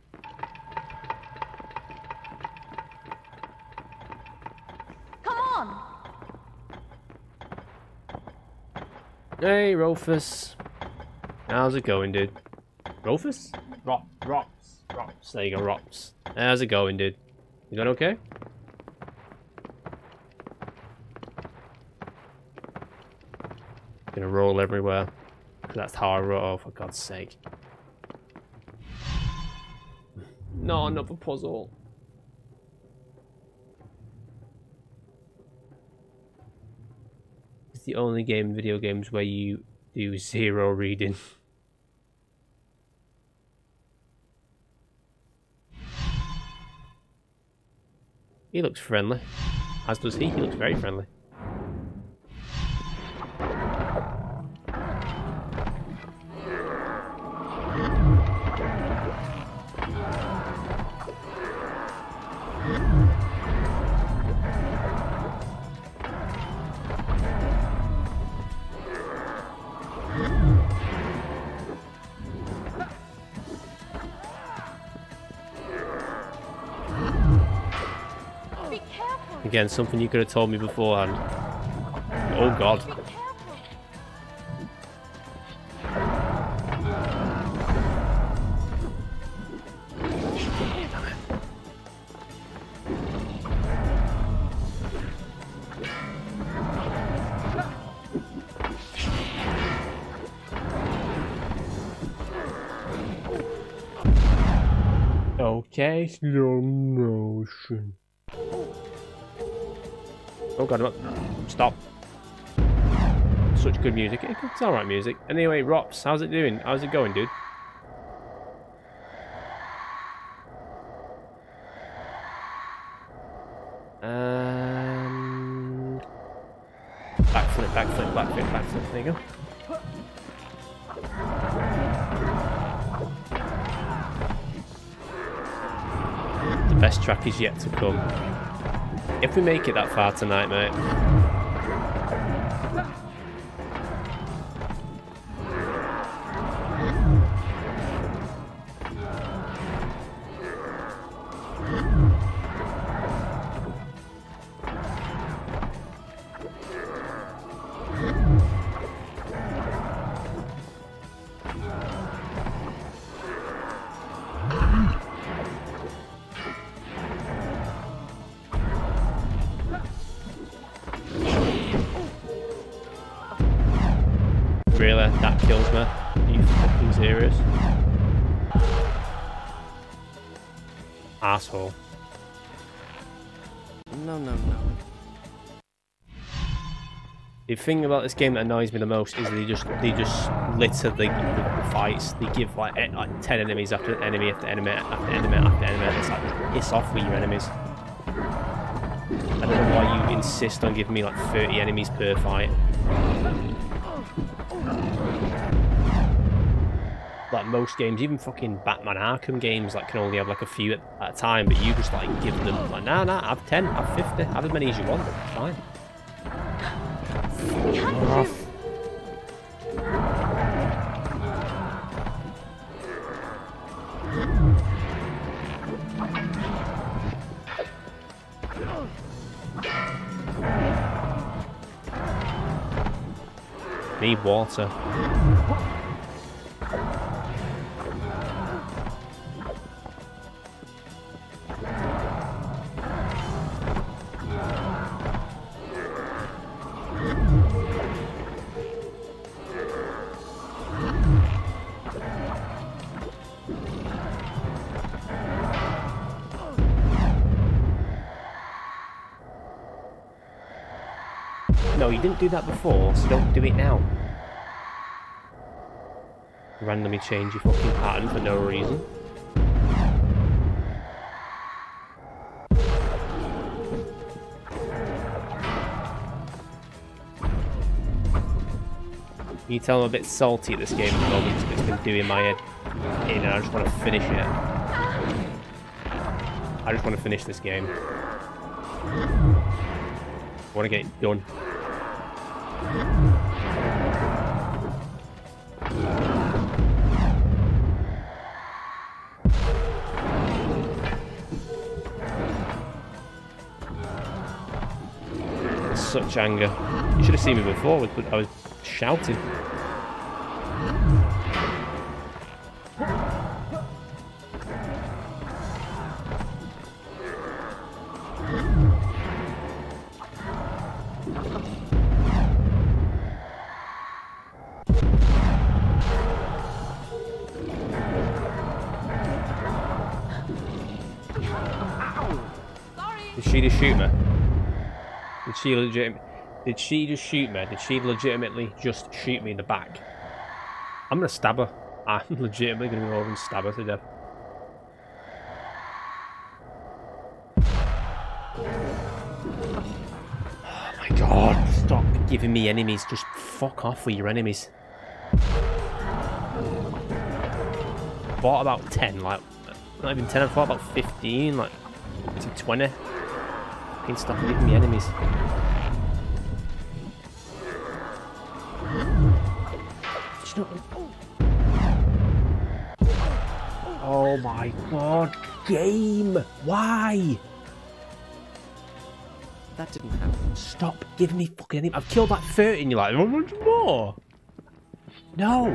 Hey, Rolfus. How's it going, dude? Rolfus? Rop, Rops, Rops. There you go, Rops. How's it going, dude? You doing okay? Gonna roll everywhere. That's how I roll. Oh, for God's sake. No, another puzzle. It's the only game in video games where you do zero reading. He looks friendly. As does he. He looks very friendly. Again, something you could have told me beforehand. Oh God. Okay, slow motion. Oh God, I'm stop. Such good music. It's alright music. Anyway, Rops, how's it doing? How's it going, dude? Um, backflip, backflip, backflip, backflip. There you go. The best track is yet to come. If we make it that far tonight, mate. Asshole. No, no, no. The thing about this game that annoys me the most is they just they just litter the, the fights. They give like like ten enemies after enemy after enemy after enemy after enemy. It's like piss off with your enemies. I don't know why you insist on giving me like thirty enemies per fight. Like most games, even fucking Batman Arkham games, like can only have like a few at, at a time, but you just like give them like nah nah, have ten, have fifty, have as many as you want. It's fine. Need water. Didn't do that before, so don't do it now. Randomly change your fucking pattern for no reason. You tell I'm a bit salty at this game at the moment because it's been doing my head in, and I just want to finish it. I just want to finish this game. I want to get it done. Such anger. You should have seen me before, but I was shouting. just shoot me? Did she legit? Did she just shoot me? Did she legitimately just shoot me in the back? I'm gonna stab her. I'm legitimately gonna go over and stab her to death. Oh my god! Stop giving me enemies. Just fuck off with your enemies. I bought about ten, like not even ten. I bought about fifteen, like to twenty. Can't stop giving me enemies. Oh my god, game! Why? That didn't happen. Stop giving me fucking anything. I've killed like thirty and you're like, how much more? No!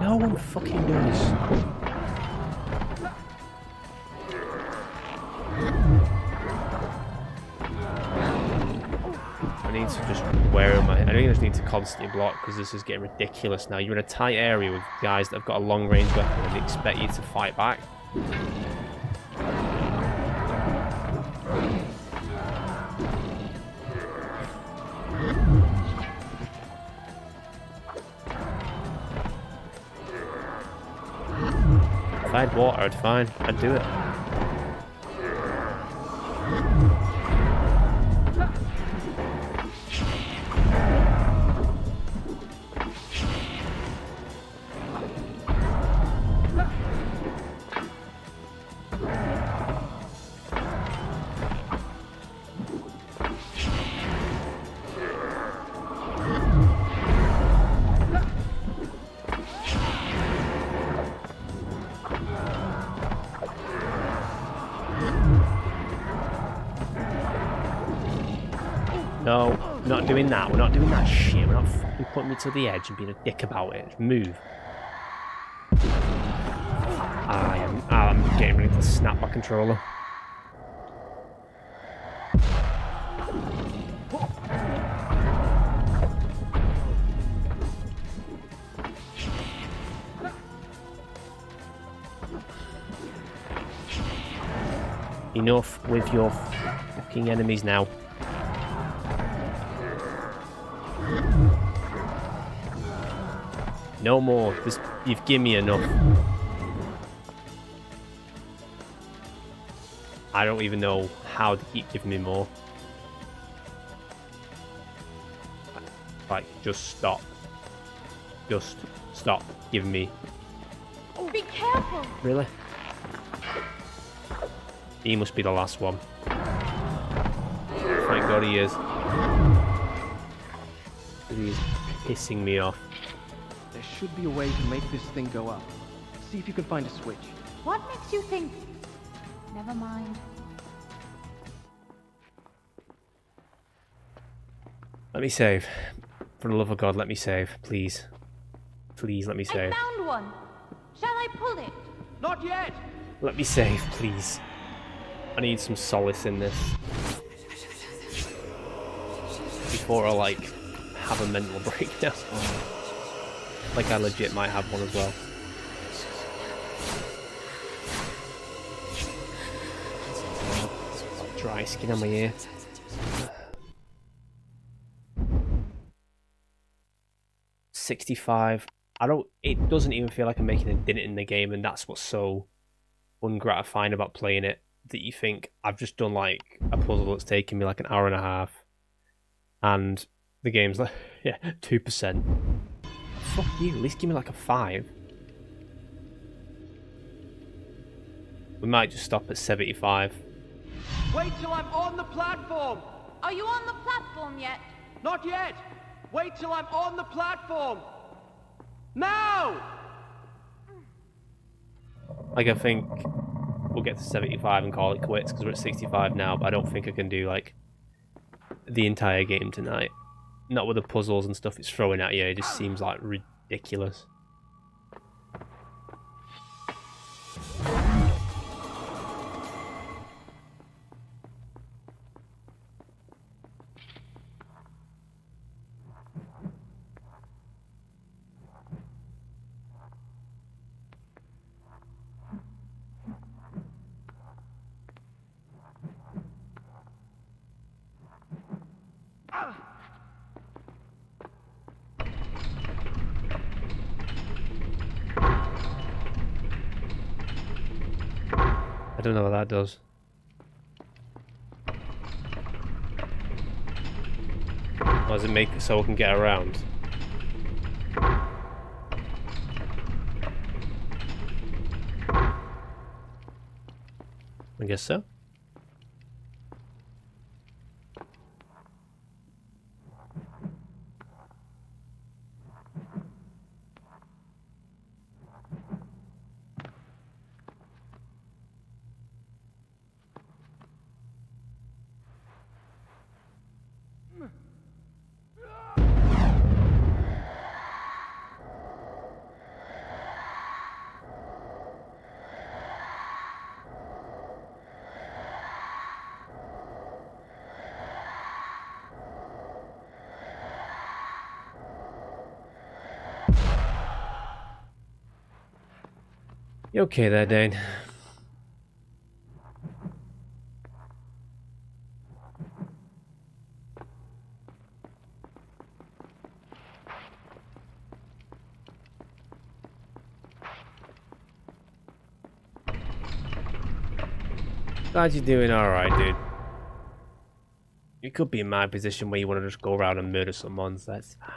No one fucking does. I need to just wear my... I think I just need to constantly block because this is getting ridiculous now. You're in a tight area with guys that have got a long range weapon and they expect you to fight back. If I had water, I'd fine. I'd do it. Doing that, we're not doing that shit, we're not fucking putting me to the edge and being a dick about it. Move. I am I'm getting ready to snap my controller. Enough with your fucking enemies now. No more. This, you've given me enough. I don't even know how to keep giving me more. Like, just stop. Just stop giving me. Oh, be careful! Really? He must be the last one. Thank God he is. He is pissing me off. There should be a way to make this thing go up. See if you can find a switch. What makes you think? Never mind. Let me save. For the love of God, let me save, please. Please, let me save. I found one. Shall I pull it? Not yet. Let me save, please. I need some solace in this. Before I like have a mental breakdown. Oh. Like, I legit might have one as well. Dry skin on my ear. sixty-five. I don't... It doesn't even feel like I'm making a dent in the game, and that's what's so ungratifying about playing it, that you think, I've just done, like, a puzzle that's taken me, like, an hour and a half, and the game's like, yeah, two percent. Fuck you, at least give me like a five. We might just stop at seventy-five. Wait till I'm on the platform! Are you on the platform yet? Not yet! Wait till I'm on the platform! Now! Like, I think we'll get to seventy-five and call it quits because we're at sixty-five now, but I don't think I can do like the entire game tonight. Not with the puzzles and stuff it's throwing at you, it just seems like ridiculous. I don't know what that does. Or does it make it so I can get around? I guess so. You okay there, Dane? Glad you're doing alright, dude. You could be in my position where you want to just go around and murder someone, so that's fine.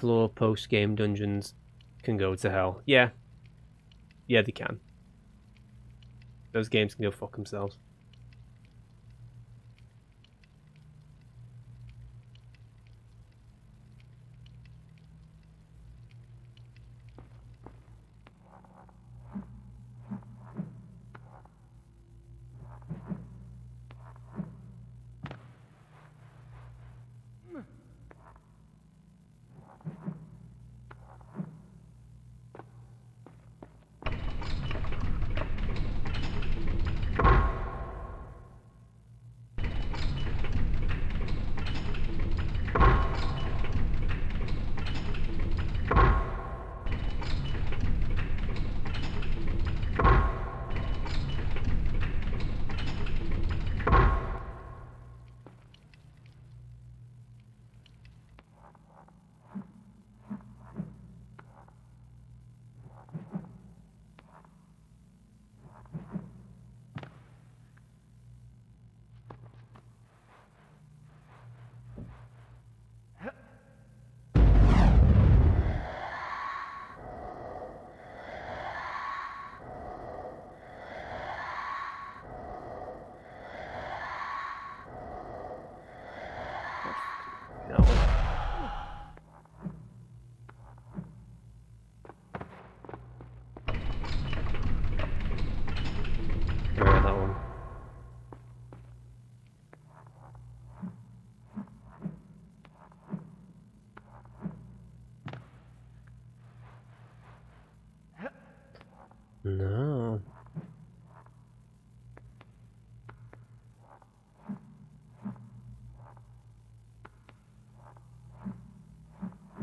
Floor post-game dungeons can go to hell. Yeah. Yeah, they can. Those games can go fuck themselves. No.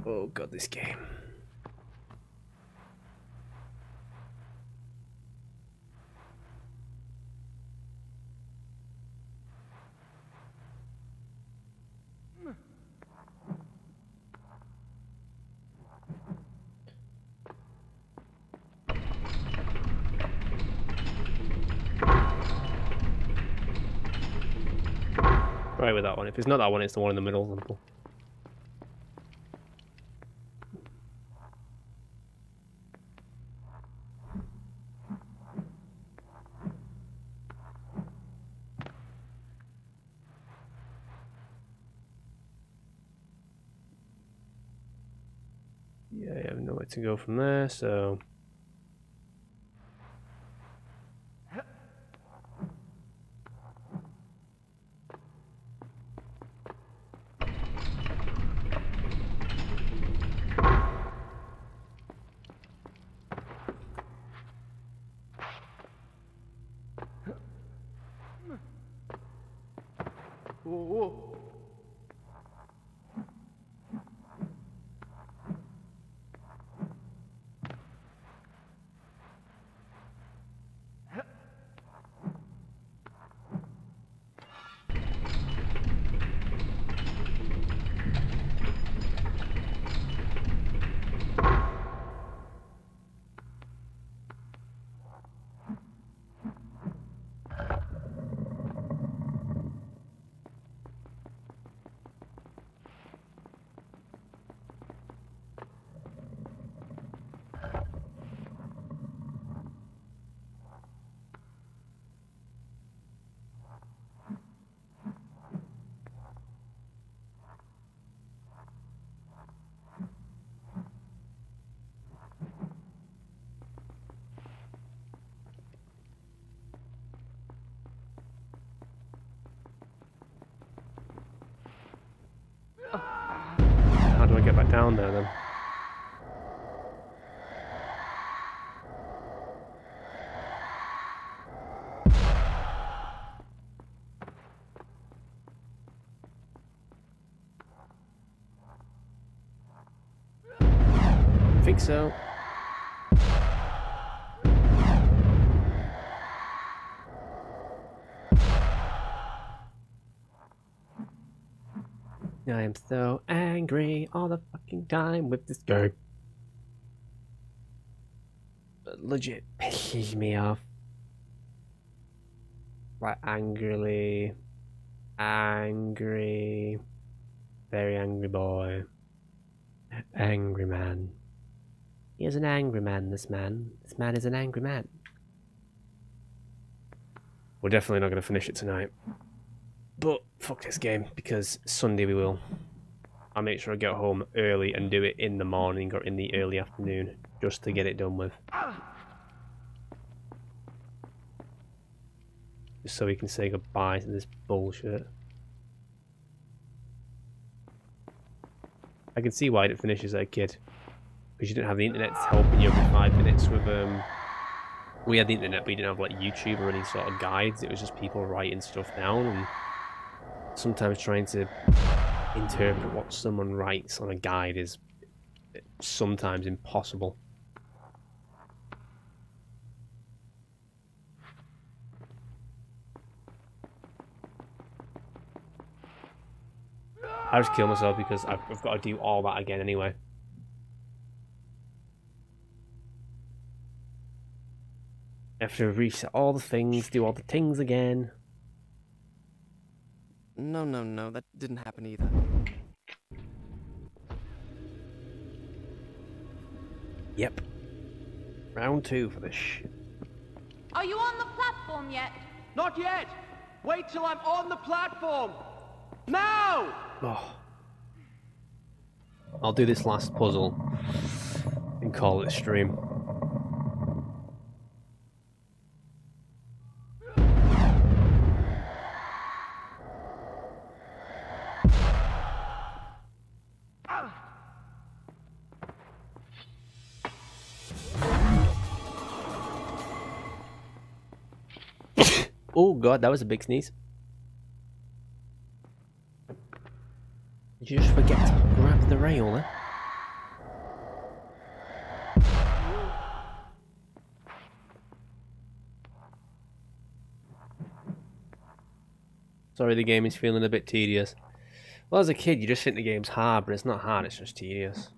Oh god, this game. With that one. If it's not that one, it's the one in the middle. Yeah, I have nowhere to go from there, so... do I get back down there then? I think so. I am so angry all the fucking time with this game. But legit pisses me off. Like angrily, angry, very angry boy, angry man. He is an angry man, this man. This man is an angry man. We're definitely not going to finish it tonight. But fuck this game, because Sunday we will. I'll make sure I get home early and do it in the morning or in the early afternoon, just to get it done with. Just so we can say goodbye to this bullshit. I can see why it finishes at a kid. Because you didn't have the internet helping you every five minutes with... um. We had the internet, but you didn't have like YouTube or any sort of guides. It was just people writing stuff down and... sometimes trying to interpret what someone writes on a guide is sometimes impossible. I just kill myself because I've, I've got to do all that again anyway. I have to reset all the things, do all the things again. No, no, no, that didn't happen either. Yep. Round two for this shit. Are you on the platform yet? Not yet! Wait till I'm on the platform! Now! Oh. I'll do this last puzzle and call it a stream. Oh god, that was a big sneeze. Did you just forget to grab the rail there? Sorry, the game is feeling a bit tedious. Well, as a kid, you just think the game's hard, but it's not hard, it's just tedious.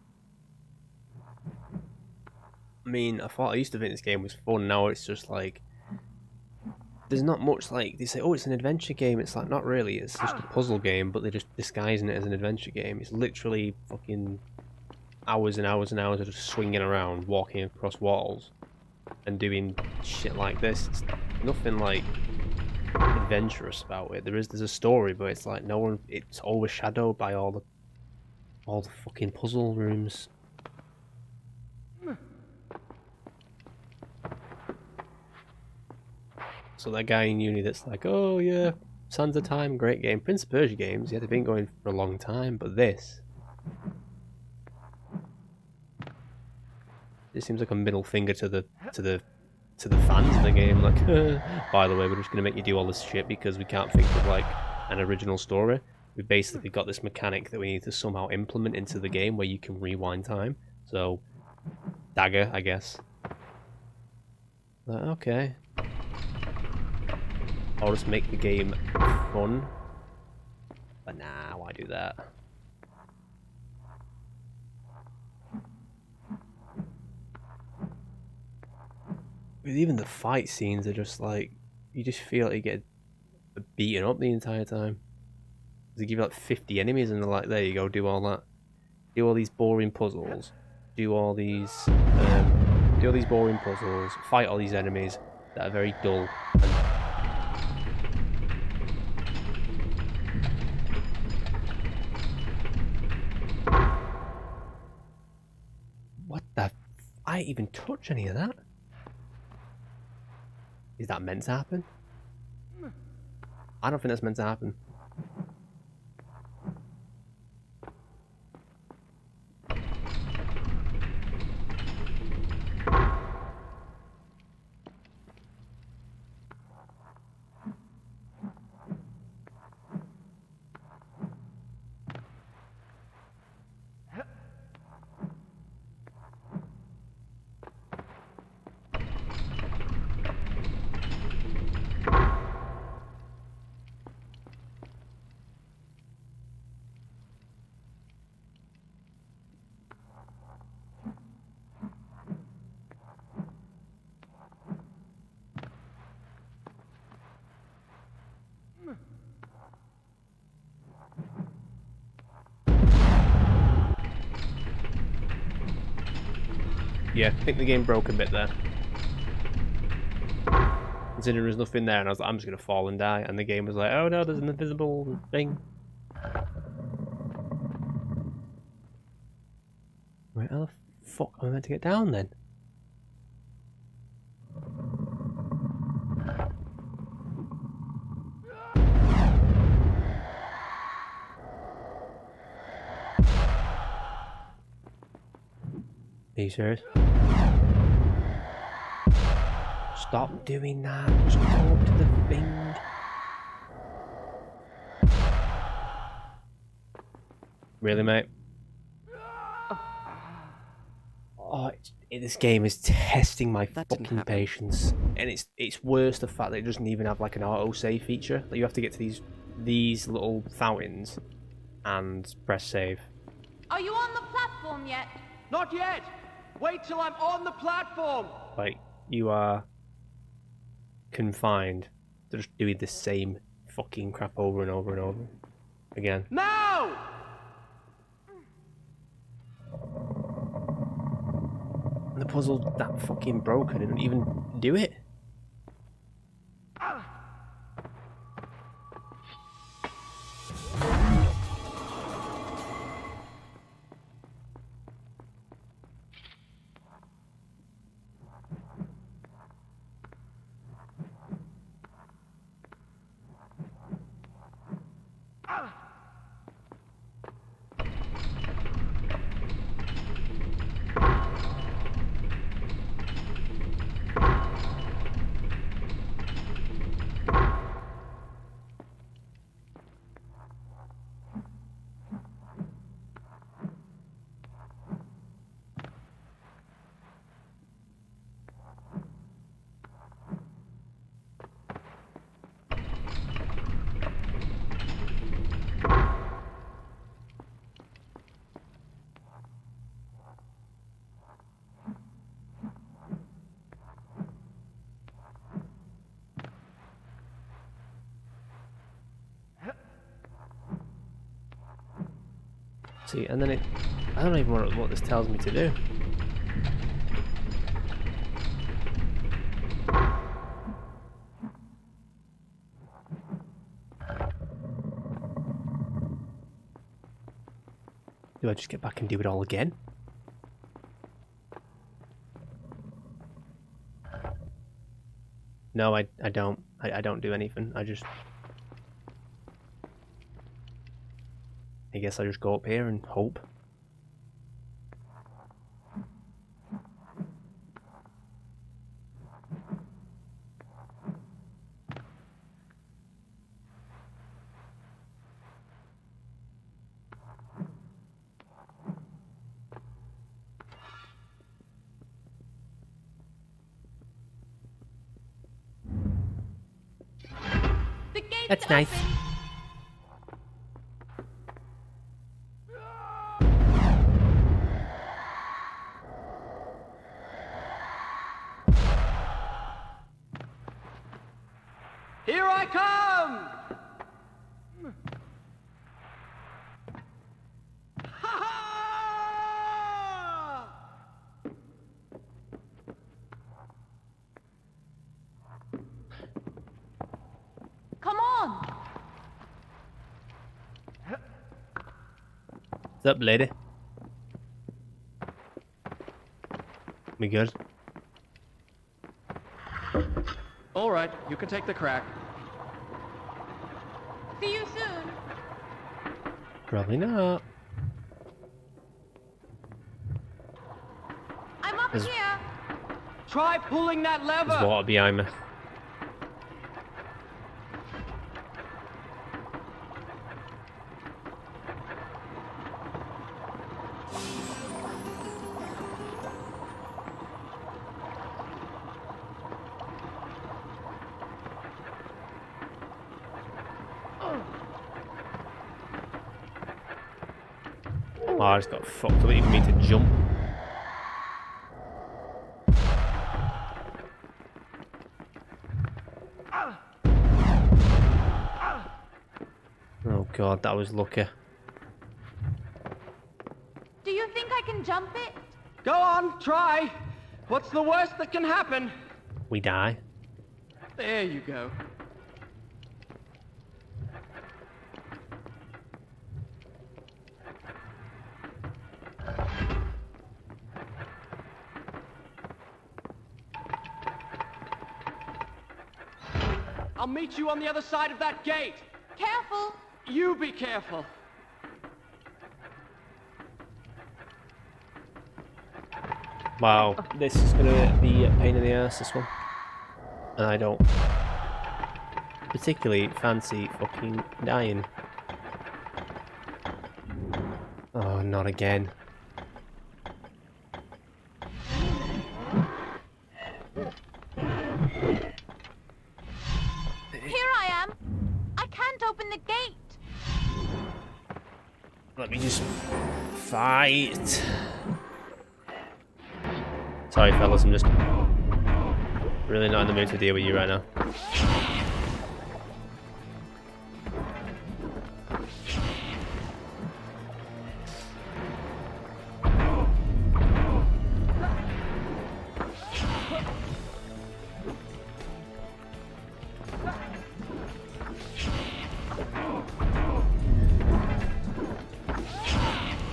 I mean, I thought I used to think this game was fun, now it's just like... there's not much like, they say, oh, it's an adventure game. It's like, not really, it's just a puzzle game, but they're just disguising it as an adventure game. It's literally fucking hours and hours and hours of just swinging around, walking across walls, and doing shit like this. It's nothing like adventurous about it. There is, there's a story, but it's like no one, it's overshadowed by all the, all the fucking puzzle rooms. So that guy in uni that's like, oh yeah, Sands of Time, great game. Prince of Persia games, yeah, they've been going for a long time, but this... it seems like a middle finger to the to the to the fans of the game, like, by the way, we're just gonna make you do all this shit because we can't think of like an original story. We've basically got this mechanic that we need to somehow implement into the game where you can rewind time. So dagger, I guess. Like, okay. I'll just make the game fun. But nah, why do that? Even the fight scenes are just like, you just feel like you get beaten up the entire time. They give you like fifty enemies and they're like, there you go, do all that. Do all these boring puzzles. Do all these, um, do all these boring puzzles. Fight all these enemies that are very dull and I didn't even touch any of that. Is that meant to happen? I don't think that's meant to happen. yeah, I think the game broke a bit there. Considering there was nothing there, and I was like, I'm just going to fall and die. And the game was like, oh no, there's an invisible thing. Where the fuck am I meant to get down then? Are you serious? Stop doing that. Just go up to the thing. Really, mate? Oh, oh it's, it, this game is testing my that fucking patience, and it's it's worse the fact that it doesn't even have like an auto save feature. That like, you have to get to these these little fountains and press save. Are you on the platform yet? Not yet. Wait till I'm on the platform. Like, you are confined to just doing the same fucking crap over and over and over again. No! And the puzzle's that fucking broken. I don't even do it. See, and then it, I don't even know what this tells me to do. Do I just get back and do it all again? No, I, I don't. I, I don't do anything. I just... I guess I just go up here and hope. That's nice. What's up, lady? We good? All right, you can take the crack. See you soon. Probably not. I'm up there's, here. Try pulling that lever. There's water behind me. I just got fucked up even me to jump. Oh god, that was lucky. Do you think I can jump it? Go on, try. What's the worst that can happen? We die. There you go. I'll meet you on the other side of that gate. Careful. You be careful. Wow, this is gonna be a pain in the ass, this one. And I don't particularly fancy fucking dying. Oh, not again. Here I am. I can't open the gate. Let me just fight. Sorry, fellas, I'm just really not in the mood to deal with you right now.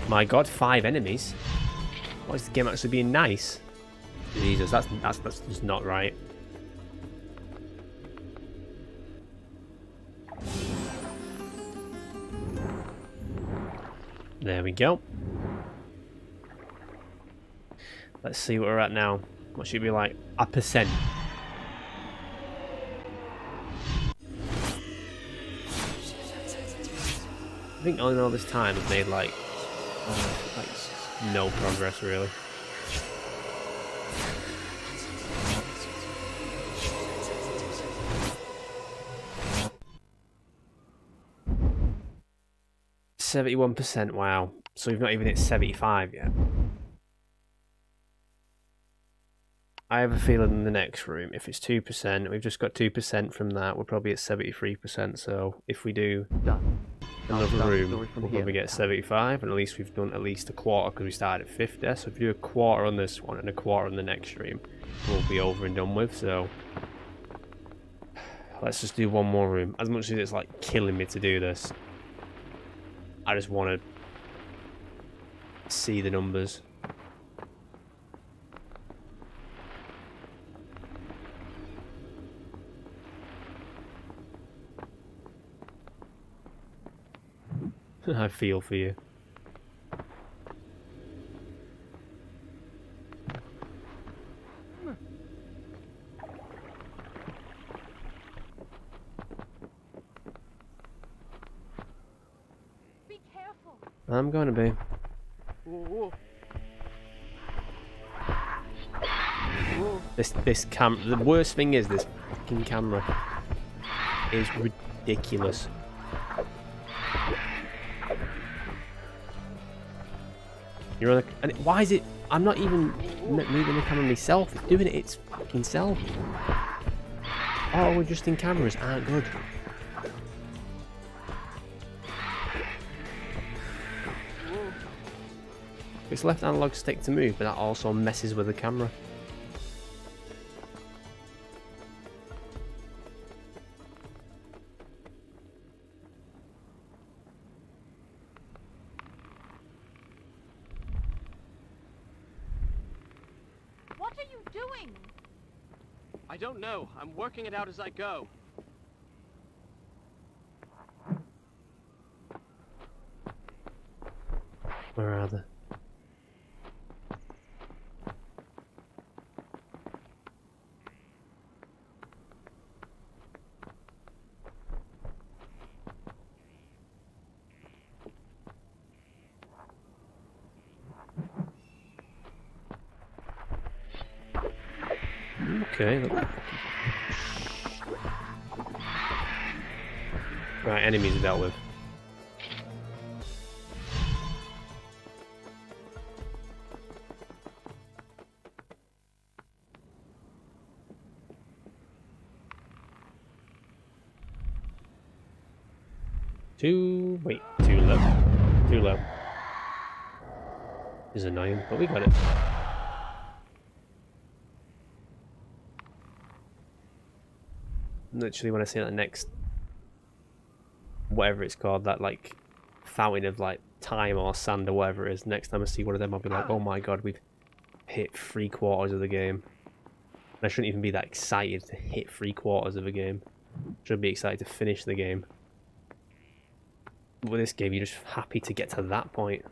My God, five enemies. Why is the game actually being nice? Jesus, that's, that's, that's just not right. There we go. Let's see what we're at now. What should we be like? A percent. I think all in all this time I've made like, uh, like no progress really. seventy-one percent, wow. So we've not even hit seventy-five yet. I have a feeling in the next room, if it's two percent, we've just got two percent from that, we're probably at seventy-three percent, so if we do done. another done. room, we'll here. probably get seventy-five, and at least we've done at least a quarter, because we started at fifty, so if we do a quarter on this one and a quarter on the next stream, we'll be over and done with, so... Let's just do one more room. As much as it's like killing me to do this, I just want to see the numbers. I feel for you. I'm gonna be. Ooh. Ooh. This this cam. The worst thing is this fucking camera is ridiculous. You're like, and why is it? I'm not even moving the camera myself. It's doing it its fucking self. Oh, we're just in cameras aren't good. It's left analog stick to move, but that also messes with the camera. What are you doing? I don't know. I'm working it out as I go. Where are they? Right, enemies are dealt with. Too wait, too low, too low. It's annoying, but we got it. literally when I see that next, whatever it's called, that like fountain of like time or sand or whatever it is, next time I see one of them I'll be like, oh my god, we've hit three quarters of the game. And I shouldn't even be that excited to hit three quarters of a game. I should be excited to finish the game. But with this game, you're just happy to get to that point.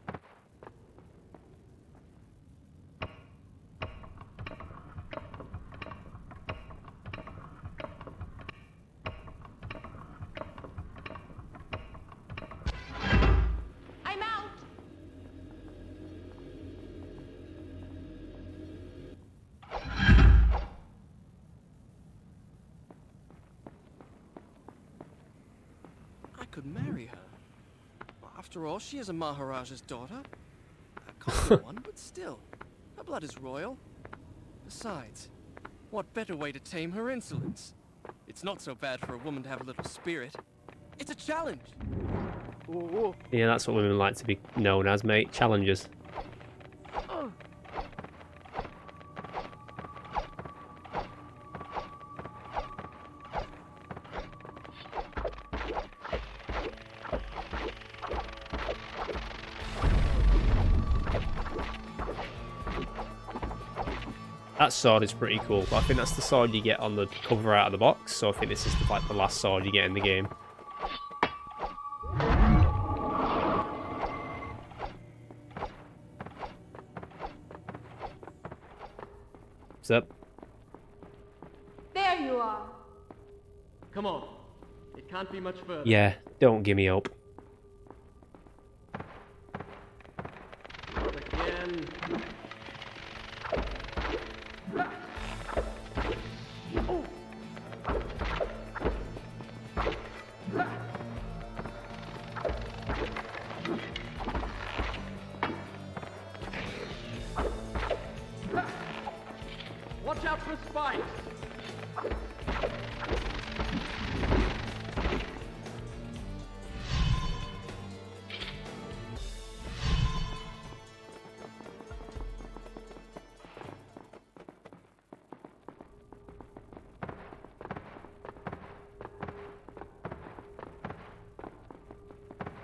She is a Maharaja's daughter. A common one, but still, her blood is royal. Besides, what better way to tame her insolence? It's not so bad for a woman to have a little spirit. It's a challenge. Ooh. Yeah, that's what women like to be known as, mate. Challengers. Oh. That sword is pretty cool, but I think that's the sword you get on the cover out of the box, so I think this is the, like the last sword you get in the game. What's up? There you are. Come on. It can't be much further. Yeah, don't give me hope.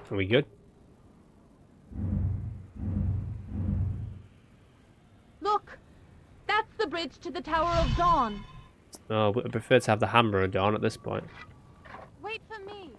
Are we good? Look, that's the bridge to the Tower of Dawn. Oh, I prefer to have the Hammer of Dawn at this point. Wait for me.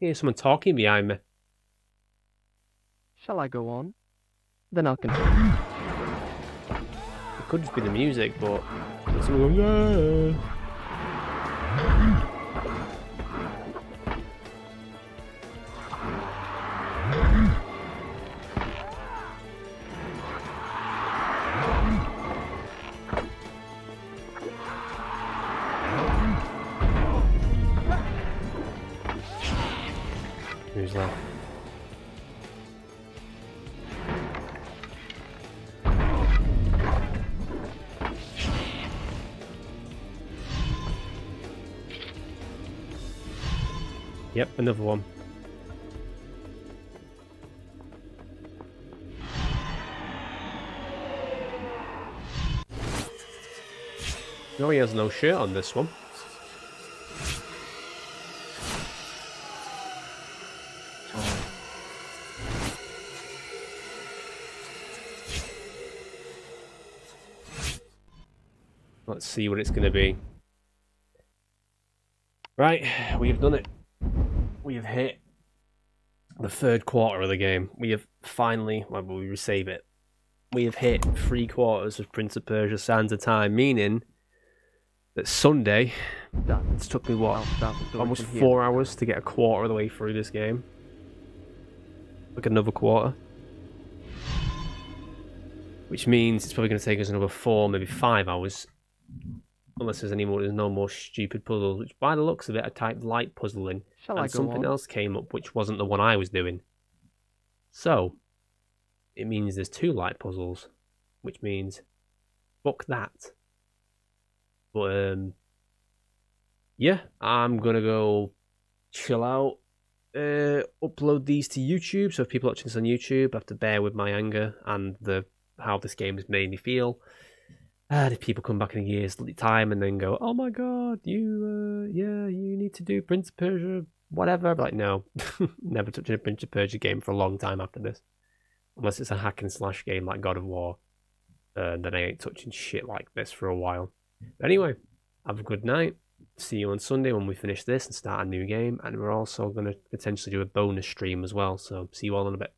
Here's someone talking behind me. Shall I go on? Then I'll continue. It could just be the music, but there's someone going, yeah. Yep, another one. No, he has no shirt on this one. Let's see what it's going to be. Right, we've done it. We have hit the third quarter of the game. We have finally, well, we save it. We have hit three quarters of Prince of Persia Sands of Time, meaning that Sunday, that it's took me what, almost four hours to get a quarter of the way through this game. Like another quarter. Which means it's probably going to take us another four, maybe five hours. Unless there's any more, there's no more stupid puzzles. Which, by the looks of it, I typed light puzzling, Shall and something on? else came up, which wasn't the one I was doing. So, it means there's two light puzzles, which means fuck that. But um, yeah, I'm gonna go chill out. Uh, upload these to YouTube, so if people watching this on YouTube, I have to bear with my anger and the how this game has made me feel. And if people come back in a year's time and then go, oh my god, you, uh, yeah, you need to do Prince of Persia, whatever. I'm like, no, never touching a Prince of Persia game for a long time after this. Unless it's a hack and slash game like God of War. Uh, then I ain't touching shit like this for a while. But anyway, have a good night. See you on Sunday when we finish this and start a new game. And we're also going to potentially do a bonus stream as well. So see you all in a bit.